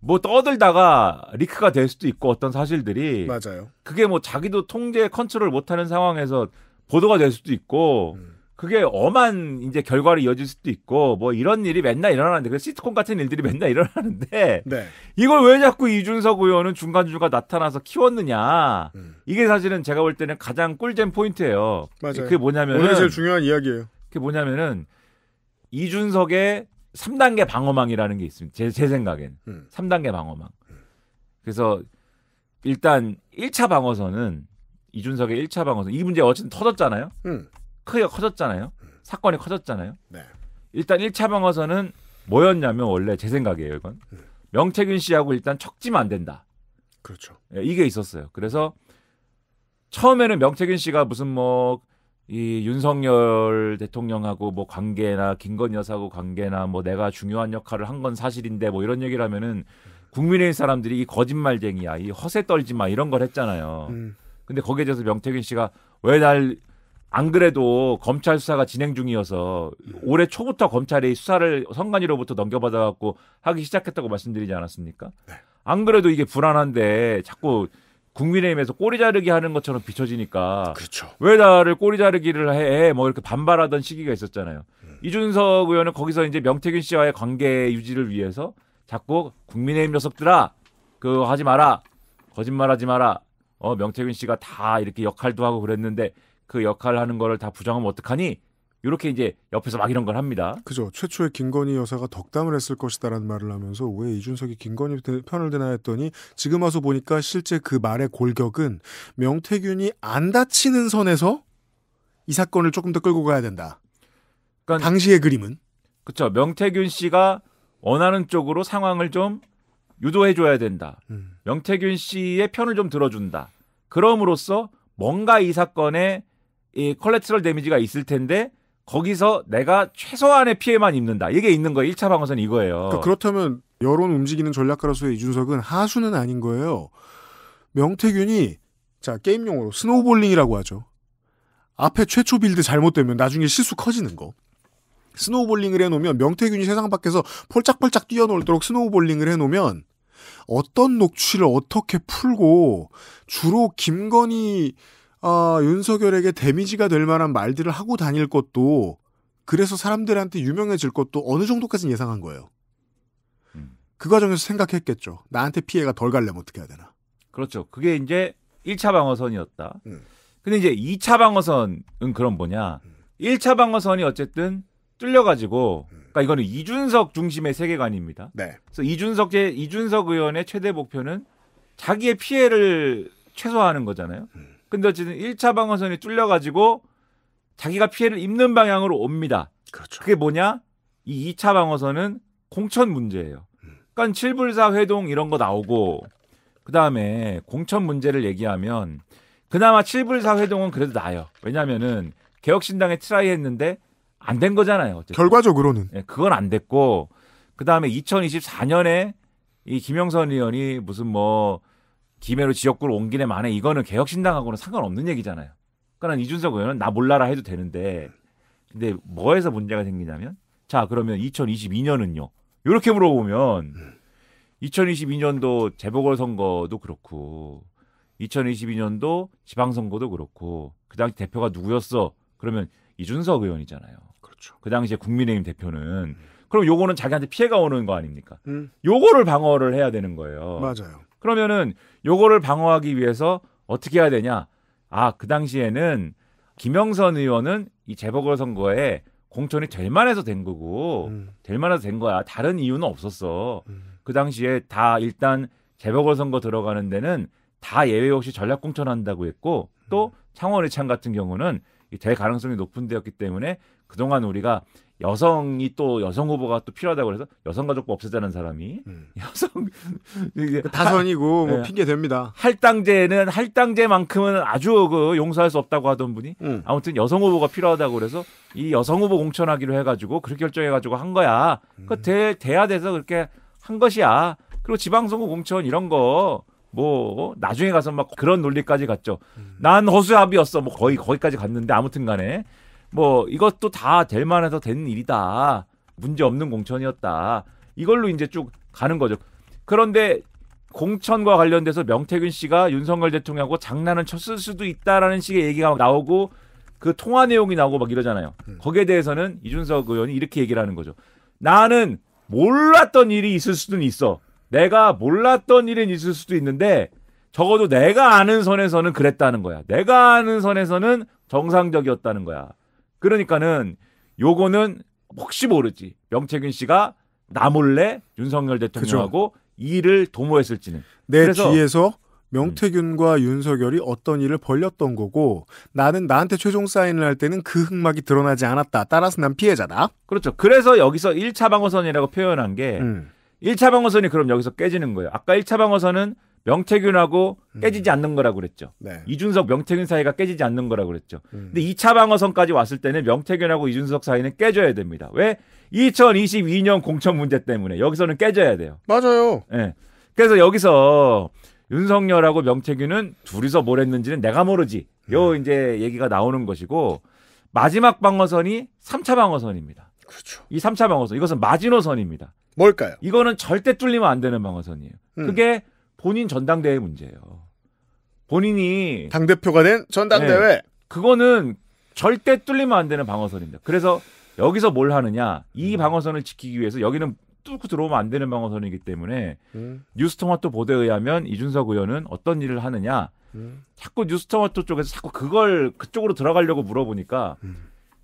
뭐 떠들다가 리크가 될 수도 있고 어떤 사실들이 맞아요. 그게 뭐 자기도 통제 컨트롤 못하는 상황에서 보도가 될 수도 있고 음. 그게 엄한 이제 결과로 이어질 수도 있고 뭐 이런 일이 맨날 일어나는데 그 시트콤 같은 일들이 맨날 일어나는데 네. 이걸 왜 자꾸 이준석 의원은 중간중간 나타나서 키웠느냐 음. 이게 사실은 제가 볼 때는 가장 꿀잼 포인트예요. 맞아요. 그게 뭐냐면은 오늘 제일 중요한 이야기예요. 그게 뭐냐면은 이준석의 삼 단계 방어망이라는 게 있습니다. 제, 제 생각엔 음. 삼 단계 방어망. 그래서 일단 일 차 방어선은 이준석의 일 차 방어선 이 문제가 어쨌든 터졌잖아요. 음. 크게 커졌잖아요. 사건이 커졌잖아요. 네. 일단 일 차 방어선은 뭐였냐면 원래 제 생각이에요. 이건 음. 명태균 씨하고 일단 척지면 안 된다. 그렇죠. 예, 이게 있었어요. 그래서 처음에는 명태균 씨가 무슨 뭐 이 윤석열 대통령하고 뭐 관계나 김건희 여사하고 관계나 뭐 내가 중요한 역할을 한 건 사실인데 뭐 이런 얘기를 하면은 국민의힘 사람들이 이 거짓말쟁이야, 이 허세 떨지 마 이런 걸 했잖아요. 음. 근데 거기에 대해서 명태균 씨가 왜 날 안 그래도 검찰 수사가 진행 중이어서 올해 초부터 검찰이 수사를 선관위로부터 넘겨받아갖고 하기 시작했다고 말씀드리지 않았습니까? 네. 안 그래도 이게 불안한데 자꾸 국민의힘에서 꼬리 자르기 하는 것처럼 비춰지니까 그렇죠. 왜 나를 꼬리 자르기를 해? 뭐 이렇게 반발하던 시기가 있었잖아요. 음. 이준석 의원은 거기서 이제 명태균 씨와의 관계 유지를 위해서 자꾸 국민의힘 녀석들아 그거 하지 마라. 거짓말하지 마라. 어 명태균 씨가 다 이렇게 역할도 하고 그랬는데 그 역할을 하는 거를 다 부정하면 어떡하니? 이렇게 이제 옆에서 막 이런 걸 합니다. 그죠. 최초에 김건희 여사가 덕담을 했을 것이다라는 말을 하면서 왜 이준석이 김건희 편을 드나 했더니 지금 와서 보니까 실제 그 말의 골격은 명태균이 안 다치는 선에서 이 사건을 조금 더 끌고 가야 된다. 그러니까 당시의 그림은? 그렇죠. 명태균 씨가 원하는 쪽으로 상황을 좀 유도해줘야 된다. 음. 명태균 씨의 편을 좀 들어준다. 그럼으로써 뭔가 이 사건에 이 컬렉트럴 데미지가 있을 텐데 거기서 내가 최소한의 피해만 입는다. 이게 있는 거예요. 일 차 방어선 이거예요. 그러니까 그렇다면 여론 움직이는 전략가로서의 이준석은 하수는 아닌 거예요. 명태균이 자 게임용어로 스노우볼링이라고 하죠. 앞에 최초 빌드 잘못되면 나중에 실수 커지는 거. 스노우볼링을 해놓으면 명태균이 세상 밖에서 폴짝폴짝 뛰어놀도록 스노우볼링을 해놓으면 어떤 녹취를 어떻게 풀고 주로 김건희 아, 윤석열에게 데미지가 될 만한 말들을 하고 다닐 것도 그래서 사람들한테 유명해질 것도 어느 정도까지는 예상한 거예요. 음. 그 과정에서 생각했겠죠. 나한테 피해가 덜 갈려면 어떻게 해야 되나. 그렇죠. 그게 이제 일 차 방어선이었다. 음. 근데 이제 이 차 방어선은 그럼 뭐냐. 음. 일 차 방어선이 어쨌든 뚫려가지고 음. 그러니까 이거는 이준석 중심의 세계관입니다. 네. 그래서 이준석, 제, 이준석 의원의 최대 목표는 자기의 피해를 최소화하는 거잖아요. 음. 근데 어쨌든 일 차 방어선이 뚫려가지고 자기가 피해를 입는 방향으로 옵니다. 그렇죠. 그게 뭐냐? 이 2차 방어선은 공천 문제예요. 음. 그러니까 칠불사 회동 이런 거 나오고 그 다음에 공천 문제를 얘기하면 그나마 칠불사 회동은 그래도 나아요. 왜냐하면은 개혁신당에 트라이했는데 안 된 거잖아요. 어쨌든. 결과적으로는. 네, 그건 안 됐고 그 다음에 이천이십사년에 이 김영선 의원이 무슨 뭐 김해로 지역구를 옮기네 만에 이거는 개혁신당하고는 상관없는 얘기잖아요. 그러니까 이준석 의원은 나 몰라라 해도 되는데 근데 뭐에서 문제가 생기냐면 자 그러면 이천이십이년은요. 이렇게 물어보면 이천이십이년도 재보궐선거도 그렇고 이천이십이년도 지방선거도 그렇고 그 당시 대표가 누구였어? 그러면 이준석 의원이잖아요. 그렇죠. 그 당시에 국민의힘 대표는 음. 그럼 요거는 자기한테 피해가 오는 거 아닙니까? 음. 요거를 방어를 해야 되는 거예요. 맞아요. 그러면은 요거를 방어하기 위해서 어떻게 해야 되냐? 아, 그 당시에는 김영선 의원은 이 재보궐선거에 공천이 될 만해서 된 거고 음. 될 만해서 된 거야. 다른 이유는 없었어. 음. 그 당시에 다 일단 재보궐선거 들어가는 데는 다 예외 없이 전략 공천한다고 했고 또 음. 창원의창 같은 경우는 될 가능성이 높은 데였기 때문에 그동안 우리가 여성이 또 여성 후보가 또 필요하다고 해서 여성가족부 없애자는 사람이 음. 여성 이제 다선이고 뭐 네. 핑계 됩니다. 할당제는 할당제만큼은 아주 그 용서할 수 없다고 하던 분이 음. 아무튼 여성 후보가 필요하다고 그래서 이 여성 후보 공천하기로 해가지고 그렇게 결정해가지고 한 거야. 음. 그 대 대야 돼서 그렇게 한 것이야. 그리고 지방선거 공천 이런 거. 뭐 나중에 가서 막 그런 논리까지 갔죠. 음. 난 허수아비였어. 뭐 거의 거기까지 갔는데 아무튼간에 뭐 이것도 다 될 만해서 된 일이다. 문제 없는 공천이었다. 이걸로 이제 쭉 가는 거죠. 그런데 공천과 관련돼서 명태균 씨가 윤석열 대통령하고 장난을 쳤을 수도 있다라는 식의 얘기가 나오고 그 통화 내용이 나오고 막 이러잖아요. 음. 거기에 대해서는 이준석 의원이 이렇게 얘기를 하는 거죠. 나는 몰랐던 일이 있을 수도 있어. 내가 몰랐던 일은 있을 수도 있는데 적어도 내가 아는 선에서는 그랬다는 거야. 내가 아는 선에서는 정상적이었다는 거야. 그러니까는 요거는 혹시 모르지. 명태균 씨가 나 몰래 윤석열 대통령하고 그죠. 일을 도모했을지는. 내 그래서, 뒤에서 명태균과 음. 윤석열이 어떤 일을 벌였던 거고 나는 나한테 최종 사인을 할 때는 그 흑막이 드러나지 않았다. 따라서 난 피해자다. 그렇죠. 그래서 여기서 일 차 방어선이라고 표현한 게 음. 일 차 방어선이 그럼 여기서 깨지는 거예요. 아까 일 차 방어선은 명태균하고 음. 깨지지 않는 거라고 그랬죠. 네. 이준석, 명태균 사이가 깨지지 않는 거라고 그랬죠. 음. 근데 이 차 방어선까지 왔을 때는 명태균하고 이준석 사이는 깨져야 됩니다. 왜? 이천이십이 년 공천 문제 때문에 여기서는 깨져야 돼요. 맞아요. 네. 그래서 여기서 윤석열하고 명태균은 둘이서 뭘 했는지는 내가 모르지. 요 음. 이제 얘기가 나오는 것이고 마지막 방어선이 삼 차 방어선입니다. 그렇죠. 이 삼 차 방어선 이것은 마지노선입니다. 뭘까요? 이거는 절대 뚫리면 안 되는 방어선이에요. 음. 그게 본인 전당대회 문제예요. 본인이 당대표가 된 전당대회. 네, 그거는 절대 뚫리면 안 되는 방어선입니다. 그래서 여기서 뭘 하느냐. 이 음. 방어선을 지키기 위해서 여기는 뚫고 들어오면 안 되는 방어선이기 때문에 음. 뉴스토마토 보도에 의하면 이준석 의원은 어떤 일을 하느냐. 음. 자꾸 뉴스토마토 쪽에서 자꾸 그걸 그쪽으로 들어가려고 물어보니까 음.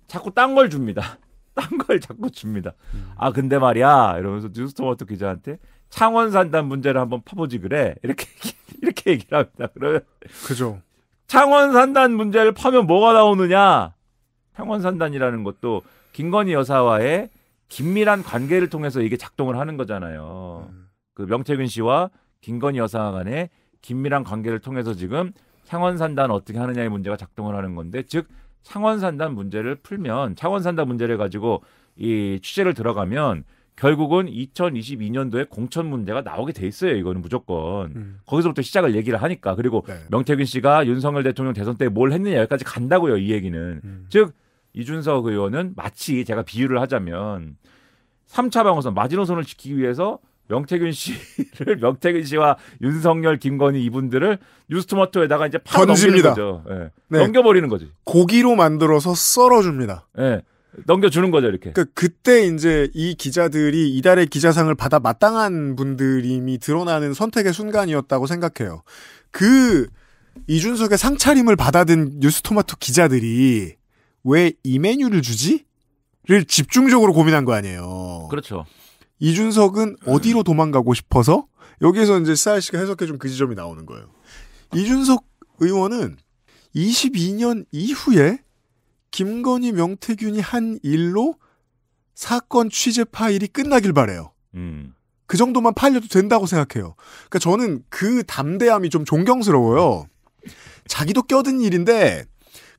자꾸 딴 걸 줍니다. 딴 걸 자꾸 줍니다. 음. 아 근데 말이야 이러면서 뉴스토마토 기자한테 창원 산단 문제를 한번 파보지 그래 이렇게 이렇게 얘기를 합니다. 그러면 그죠. 창원 산단 문제를 파면 뭐가 나오느냐? 창원 산단이라는 것도 김건희 여사와의 긴밀한 관계를 통해서 이게 작동을 하는 거잖아요. 음. 그 명태균 씨와 김건희 여사 간의 긴밀한 관계를 통해서 지금 창원 산단 어떻게 하느냐의 문제가 작동을 하는 건데 즉. 창원산단 문제를 풀면 창원산단 문제를 가지고 이 취재를 들어가면 결국은 이천이십이 년도에 공천 문제가 나오게 돼 있어요. 이거는 무조건. 음. 거기서부터 시작을 얘기를 하니까. 그리고 네. 명태균 씨가 윤석열 대통령 대선 때 뭘 했느냐 여기까지 간다고요. 이 얘기는. 음. 즉 이준석 의원은 마치 제가 비유를 하자면 삼 차 방어선 마지노선을 지키기 위해서 명태균 씨를 명태균 씨와 윤석열, 김건희 이분들을 뉴스토마토에다가 이제 팍 던집니다. 거죠. 네. 네. 넘겨버리는 거지. 고기로 만들어서 썰어줍니다. 네. 넘겨주는 거죠 이렇게. 그러니까 그때 이제 이 기자들이 이달의 기자상을 받아 마땅한 분들임이 드러나는 선택의 순간이었다고 생각해요. 그 이준석의 상차림을 받아든 뉴스토마토 기자들이 왜 이 메뉴를 주지?를 집중적으로 고민한 거 아니에요. 그렇죠. 이준석은 어디로 도망가고 싶어서 여기에서 이제 씨아이 씨가 해석해 준 그 지점이 나오는 거예요. 이준석 의원은 이십이 년 이후에 김건희 명태균이 한 일로 사건 취재 파일이 끝나길 바래요. 음. 그 정도만 팔려도 된다고 생각해요. 그러니까 저는 그 담대함이 좀 존경스러워요. 자기도 껴든 일인데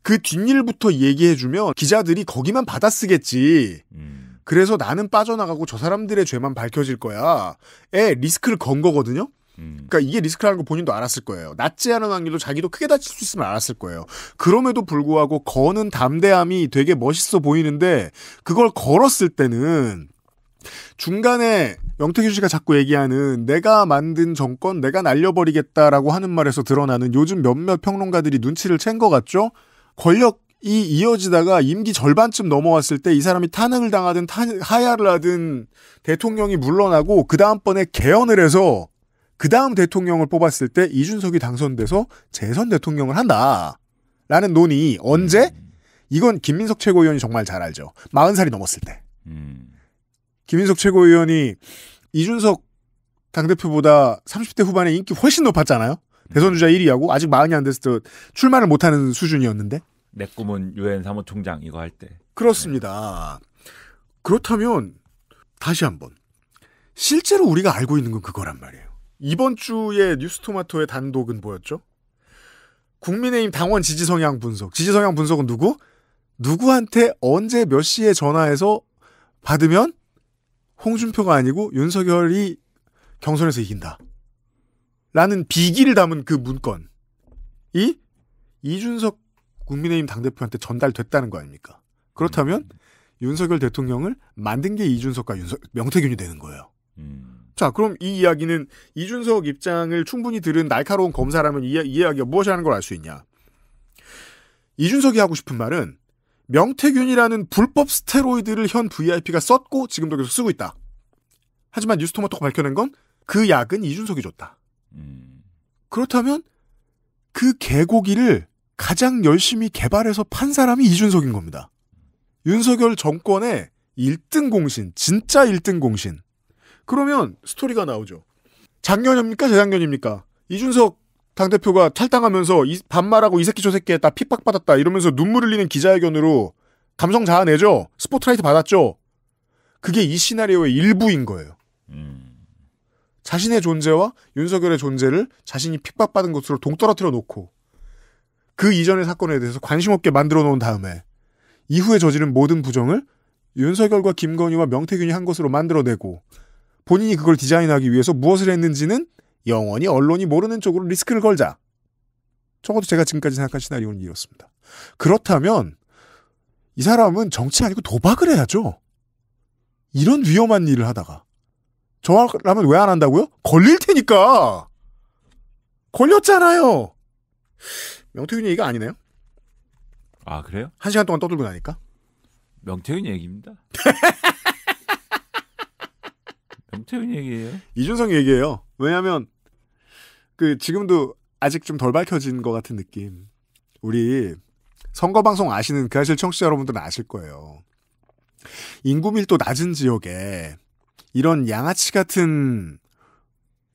그 뒷일부터 얘기해주면 기자들이 거기만 받아쓰겠지. 음. 그래서 나는 빠져나가고 저 사람들의 죄만 밝혀질 거야. 에 리스크를 건 거거든요. 음. 그러니까 이게 리스크라는 걸 본인도 알았을 거예요. 낮지 않은 확률로 자기도 크게 다칠 수 있으면 알았을 거예요. 그럼에도 불구하고 거는 담대함이 되게 멋있어 보이는데 그걸 걸었을 때는 중간에 명태균 씨가 자꾸 얘기하는 내가 만든 정권 내가 날려버리겠다라고 하는 말에서 드러나는 요즘 몇몇 평론가들이 눈치를 챈 것 같죠? 권력이 이어지다가 임기 절반쯤 넘어왔을 때 이 사람이 탄핵을 당하든 탄, 하야를 하든 대통령이 물러나고 그 다음번에 개헌을 해서 그 다음 대통령을 뽑았을 때 이준석이 당선돼서 재선 대통령을 한다라는 논의. 언제? 이건 김민석 최고위원이 정말 잘 알죠. 마흔 살이 넘었을 때. 음. 김민석 최고위원이 이준석 당대표보다 삼십 대 후반에 인기 훨씬 높았잖아요. 대선 주자 일 위하고 아직 마흔이 안 됐을 때 출마를 못하는 수준이었는데. 내 꿈은 유엔 사무총장 이거 할 때. 그렇습니다. 네. 그렇다면 다시 한번 실제로 우리가 알고 있는 건 그거란 말이에요. 이번 주에 뉴스토마토의 단독은 뭐였죠? 국민의힘 당원 지지성향 분석. 지지성향 분석은 누구? 누구한테 언제 몇 시에 전화해서 받으면 홍준표가 아니고 윤석열이 경선에서 이긴다. 라는 비기를 담은 그 문건이 이준석 국민의힘 당대표한테 전달됐다는 거 아닙니까? 그렇다면 음. 윤석열 대통령을 만든 게 이준석과 윤석, 명태균이 되는 거예요. 음. 자, 그럼 이 이야기는 이준석 입장을 충분히 들은 날카로운 검사라면 이, 이 이야기가 무엇이 하는 걸 알 수 있냐. 이준석이 하고 싶은 말은 명태균이라는 불법 스테로이드를 현 브이아이피가 썼고 지금도 계속 쓰고 있다. 하지만 뉴스토마토가 밝혀낸 건 그 약은 이준석이 줬다. 음. 그렇다면 그 개고기를 가장 열심히 개발해서 판 사람이 이준석인 겁니다. 윤석열 정권의 일 등 공신, 진짜 일 등 공신. 그러면 스토리가 나오죠. 작년입니까? 재작년입니까? 이준석 당대표가 탈당하면서 이 반말하고 이 새끼 저 새끼 했다 핍박받았다 이러면서 눈물 흘리는 기자회견으로 감정 자아내죠. 스포트라이트 받았죠. 그게 이 시나리오의 일부인 거예요. 음. 자신의 존재와 윤석열의 존재를 자신이 핍박받은 것으로 동떨어뜨려 놓고 그 이전의 사건에 대해서 관심 없게 만들어 놓은 다음에 이후에 저지른 모든 부정을 윤석열과 김건희와 명태균이 한 것으로 만들어내고 본인이 그걸 디자인하기 위해서 무엇을 했는지는 영원히 언론이 모르는 쪽으로 리스크를 걸자. 적어도 제가 지금까지 생각한 시나리오는 이렇습니다. 그렇다면 이 사람은 정치 아니고 도박을 해야죠. 이런 위험한 일을 하다가. 저라면 왜 안 한다고요? 걸릴 테니까. 걸렸잖아요. 명태균 얘기가 아니네요. 아 그래요? 한 시간 동안 떠들고 나니까. 명태균 얘기입니다. 명태균 얘기예요. 이준석 얘기예요. 왜냐하면 그 지금도 아직 좀 덜 밝혀진 것 같은 느낌. 우리 선거 방송 아시는 그 아실 청취자 여러분들은 아실 거예요. 인구 밀도 낮은 지역에 이런 양아치 같은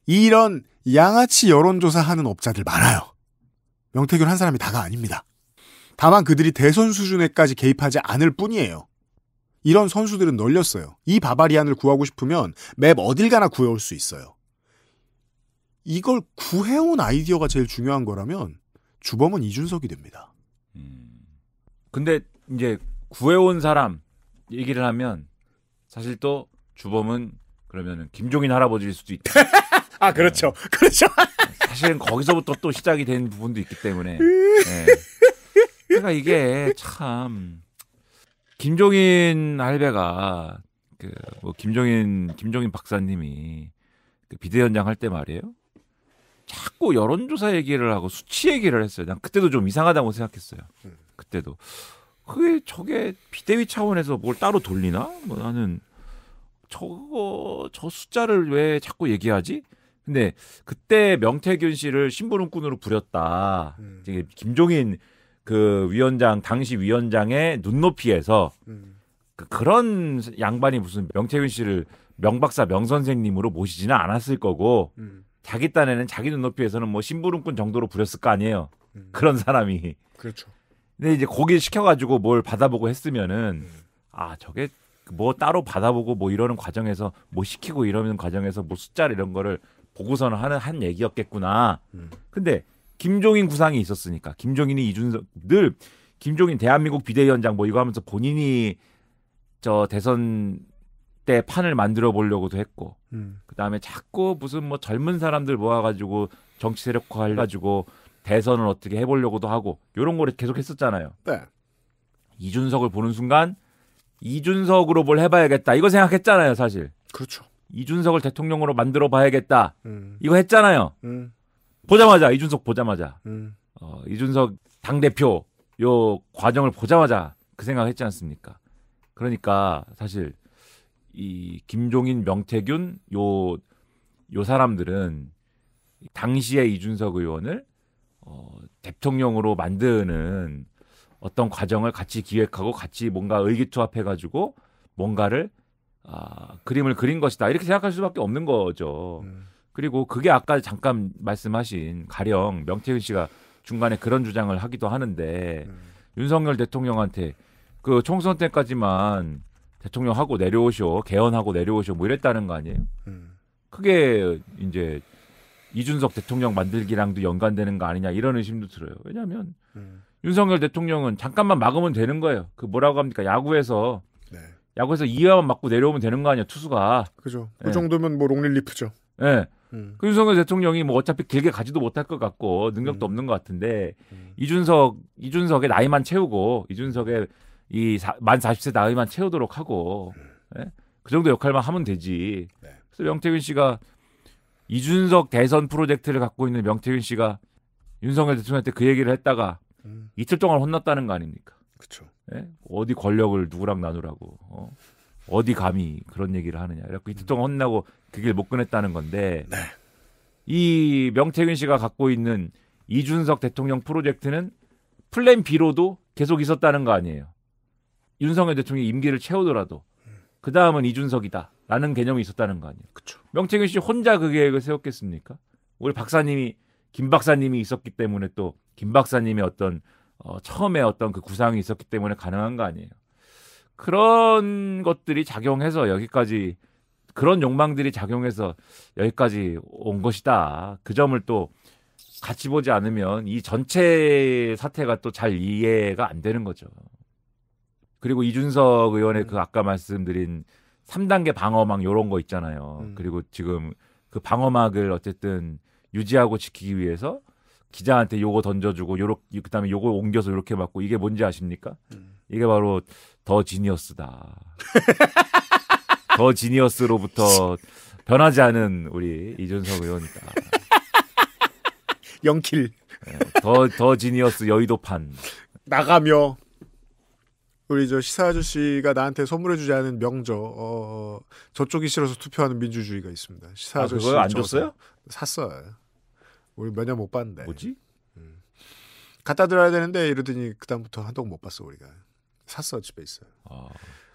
이런 양아치 여론조사하는 업자들 많아요. 명태균 한 사람이 다가 아닙니다. 다만 그들이 대선 수준에까지 개입하지 않을 뿐이에요. 이런 선수들은 널렸어요. 이 바바리안을 구하고 싶으면 맵 어딜 가나 구해올 수 있어요. 이걸 구해온 아이디어가 제일 중요한 거라면 주범은 이준석이 됩니다. 음. 근데 이제 구해온 사람 얘기를 하면 사실 또 주범은 그러면은 김종인 할아버지일 수도 있다. 아 그렇죠, 네. 그렇죠. 사실은 거기서부터 또 시작이 된 부분도 있기 때문에. 네. 그러니까 이게 참. 김종인 할배가 그 뭐 김종인 김종인 박사님이 그 비대위원장 할 때 말이에요. 자꾸 여론조사 얘기를 하고 수치 얘기를 했어요. 난 그때도 좀 이상하다고 생각했어요. 그때도 그게 저게 비대위 차원에서 뭘 따로 돌리나? 뭐 나는 저거 저 숫자를 왜 자꾸 얘기하지? 근데 그때 명태균 씨를 심부름꾼으로 부렸다. 음. 이제 김종인 그 위원장 당시 위원장의 눈높이에서 음. 그, 그런 양반이 무슨 명태균 씨를 명박사 명선생님으로 모시지는 않았을 거고 음. 자기 딴에는 자기 눈높이에서는 뭐 심부름꾼 정도로 부렸을 거 아니에요. 음. 그런 사람이. 그렇죠. 근데 이제 거기 시켜가지고 뭘 받아보고 했으면은 음. 아 저게 뭐 따로 받아보고 뭐 이러는 과정에서 뭐 시키고 이러는 과정에서 뭐 숫자를 이런 거를 보고서는 하는 한 얘기였겠구나. 음. 근데 김종인 구상이 있었으니까 김종인이 이준석 늘 김종인 대한민국 비대위원장 뭐 이거 하면서 본인이 저 대선 때 판을 만들어 보려고도 했고 음. 그 다음에 자꾸 무슨 뭐 젊은 사람들 모아가지고 정치 세력화 해가지고 대선을 어떻게 해보려고도 하고 이런 거를 계속 했었잖아요. 네. 이준석을 보는 순간 이준석으로 뭘 해봐야겠다 이거 생각했잖아요 사실. 그렇죠. 이준석을 대통령으로 만들어 봐야겠다 음. 이거 했잖아요. 음. 보자마자 이준석 보자마자 음. 어, 이준석 당대표 요 과정을 보자마자 그 생각했지 않습니까? 그러니까 사실 이 김종인, 명태균 요, 요 사람들은 당시의 이준석 의원을 어, 대통령으로 만드는 어떤 과정을 같이 기획하고 같이 뭔가 의기투합해가지고 뭔가를 아, 그림을 그린 것이다 이렇게 생각할 수밖에 없는 거죠. 음. 그리고 그게 아까 잠깐 말씀하신 가령 명태균 씨가 중간에 그런 주장을 하기도 하는데 음. 윤석열 대통령한테 그 총선 때까지만 대통령하고 내려오시오, 개헌하고 내려오시오 뭐 이랬다는 거 아니에요? 음. 그게 이제 이준석 대통령 만들기랑도 연관되는 거 아니냐 이런 의심도 들어요. 왜냐하면 음. 윤석열 대통령은 잠깐만 막으면 되는 거예요. 그 뭐라고 합니까? 야구에서 네. 야구에서 이 회만 맞고 내려오면 되는 거 아니야 투수가. 그죠. 네. 그 정도면 뭐 롱릴리프죠. 네. 음. 그 윤석열 대통령이 뭐 어차피 길게 가지도 못할 것 같고 능력도 음. 없는 것 같은데 음. 이준석 이준석의 나이만 채우고 이준석의 이 사, 만 사십 세 나이만 채우도록 하고 음. 네? 그 정도 역할만 하면 되지. 네. 그래서 명태균 씨가 이준석 대선 프로젝트를 갖고 있는 명태균 씨가 윤석열 대통령한테 그 얘기를 했다가 음. 이틀 동안 혼났다는 거 아닙니까? 그렇죠. 네? 어디 권력을 누구랑 나누라고 어? 어디 감히 그런 얘기를 하느냐. 그래서 이틀 동안 음. 혼나고 그 길 못 끊었다는 건데 네. 이 명태균 씨가 갖고 있는 이준석 대통령 프로젝트는 플랜 B로도 계속 있었다는 거 아니에요. 윤석열 대통령이 임기를 채우더라도 그 다음은 이준석이다라는 개념이 있었다는 거 아니에요. 그쵸. 명태균 씨 혼자 그 계획을 세웠겠습니까? 우리 박사님이 김 박사님이 있었기 때문에 또 김 박사님의 어떤 어, 처음에 어떤 그 구상이 있었기 때문에 가능한 거 아니에요. 그런 것들이 작용해서 여기까지 그런 욕망들이 작용해서 여기까지 온 것이다. 그 점을 또 같이 보지 않으면 이 전체 사태가 또 잘 이해가 안 되는 거죠. 그리고 이준석 의원의 그 아까 말씀드린 삼 단계 방어막 이런 거 있잖아요. 음. 그리고 지금 그 방어막을 어쨌든 유지하고 지키기 위해서 기자한테 요거 던져주고 요러, 그다음에 요거 옮겨서 이렇게 맞고 이게 뭔지 아십니까? 음. 이게 바로 더 지니어스다. 더 지니어스로부터 변하지 않은 우리 이준석 의원이다. 영킬. 더, 더 지니어스 여의도판. 나가며. 우리 저 시사 아저씨가 나한테 선물해주지 않은 명저 어, 저쪽이 싫어서 투표하는 민주주의가 있습니다. 시사 아, 아저씨 그걸 안 줬어요? 샀어요. 우리 몇 년 못 봤는데. 뭐지? 음. 갖다 드려야 되는데 이러더니 그다음부터 한동 못 봤어 우리가. 샀어 집에 있어요. 아.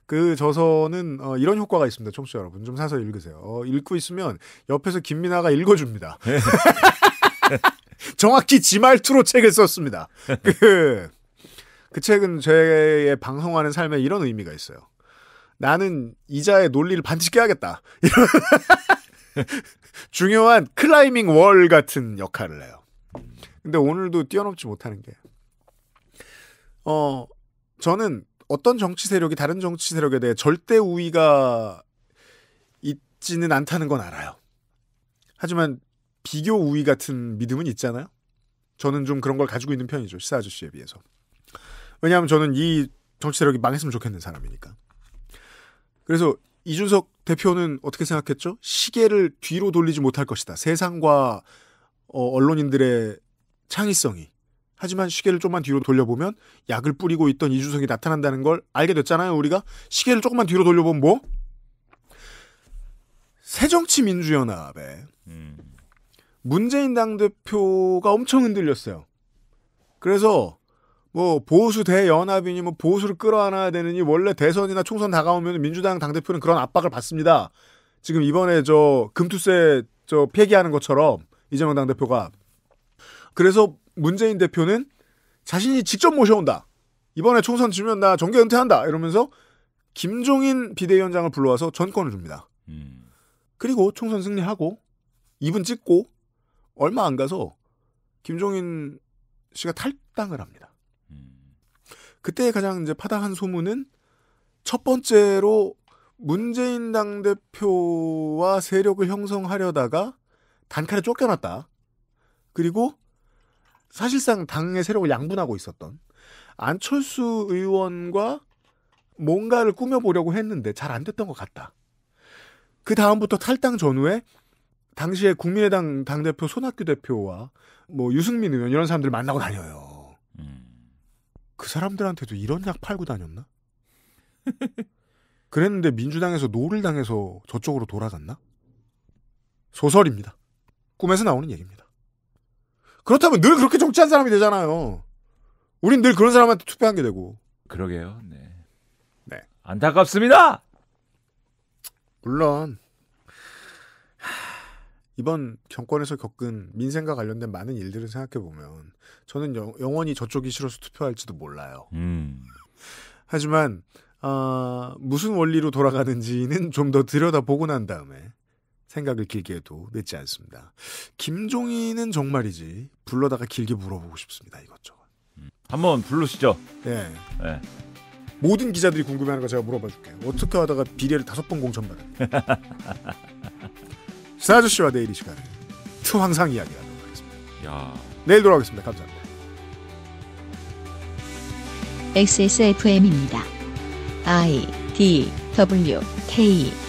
그 저서는 어, 이런 효과가 있습니다. 청취자 여러분 좀 사서 읽으세요. 어, 읽고 있으면 옆에서 김민아가 읽어줍니다. 정확히 지 말투로 책을 썼습니다. 그. 그 책은 제 방송하는 삶에 이런 의미가 있어요. 나는 이자의 논리를 반드시 깨야겠다. 이런 중요한 클라이밍 월 같은 역할을 해요. 근데 오늘도 뛰어넘지 못하는 게 어, 저는 어떤 정치 세력이 다른 정치 세력에 대해 절대 우위가 있지는 않다는 건 알아요. 하지만 비교 우위 같은 믿음은 있잖아요. 저는 좀 그런 걸 가지고 있는 편이죠. 시사 아저씨에 비해서. 왜냐하면 저는 이 정치 세력이 망했으면 좋겠는 사람이니까. 그래서 이준석 대표는 어떻게 생각했죠? 시계를 뒤로 돌리지 못할 것이다. 세상과 어, 언론인들의 창의성이. 하지만 시계를 조금만 뒤로 돌려보면 약을 뿌리고 있던 이준석이 나타난다는 걸 알게 됐잖아요. 우리가 시계를 조금만 뒤로 돌려보면 뭐? 새정치민주연합에 음. 문재인 당대표가 엄청 흔들렸어요. 그래서 뭐 보수 대연합이니 뭐 보수를 끌어안아야 되느니 원래 대선이나 총선 다가오면 민주당 당대표는 그런 압박을 받습니다. 지금 이번에 저 금투세 저 폐기하는 것처럼 이재명 당대표가. 그래서 문재인 대표는 자신이 직접 모셔온다. 이번에 총선 지면 나 정계 은퇴한다. 이러면서 김종인 비대위원장을 불러와서 전권을 줍니다. 음. 그리고 총선 승리하고 이분 찍고 얼마 안 가서 김종인 씨가 탈당을 합니다. 음. 그때 가장 이제 파다한 소문은 첫 번째로 문재인 당대표와 세력을 형성하려다가 단칼에 쫓겨났다. 그리고 사실상 당의 세력을 양분하고 있었던 안철수 의원과 뭔가를 꾸며보려고 했는데 잘 안 됐던 것 같다. 그 다음부터 탈당 전후에 당시에 국민의당 당대표 손학규 대표와 뭐 유승민 의원 이런 사람들 만나고 다녀요. 음. 그 사람들한테도 이런 약 팔고 다녔나? 그랬는데 민주당에서 노를 당해서 저쪽으로 돌아갔나? 소설입니다. 꿈에서 나오는 얘기입니다. 그렇다면 늘 그렇게 정치한 사람이 되잖아요. 우린 늘 그런 사람한테 투표한 게 되고. 그러게요. 네. 네. 안타깝습니다. 물론 이번 정권에서 겪은 민생과 관련된 많은 일들을 생각해보면 저는 영, 영원히 저쪽이 싫어서 투표할지도 몰라요. 음. 하지만 어, 무슨 원리로 돌아가는지는 좀 더 들여다보고 난 다음에 생각을 길게 해도 늦지 않습니다. 김종인은 정말이지 불러다가 길게 물어보고 싶습니다. 이것저것. 음. 한번 부르시죠. 네. 네. 모든 기자들이 궁금해하는 거 제가 물어봐줄게요. 어떻게 하다가 비례를 다섯 번 공천받았냐. 사아저씨와 내일 이 시간에 투항상 이야기를 하도록 하겠습니다. 야. 내일 돌아오겠습니다. 감사합니다. 엑스에스에프엠입니다. I, D, W, K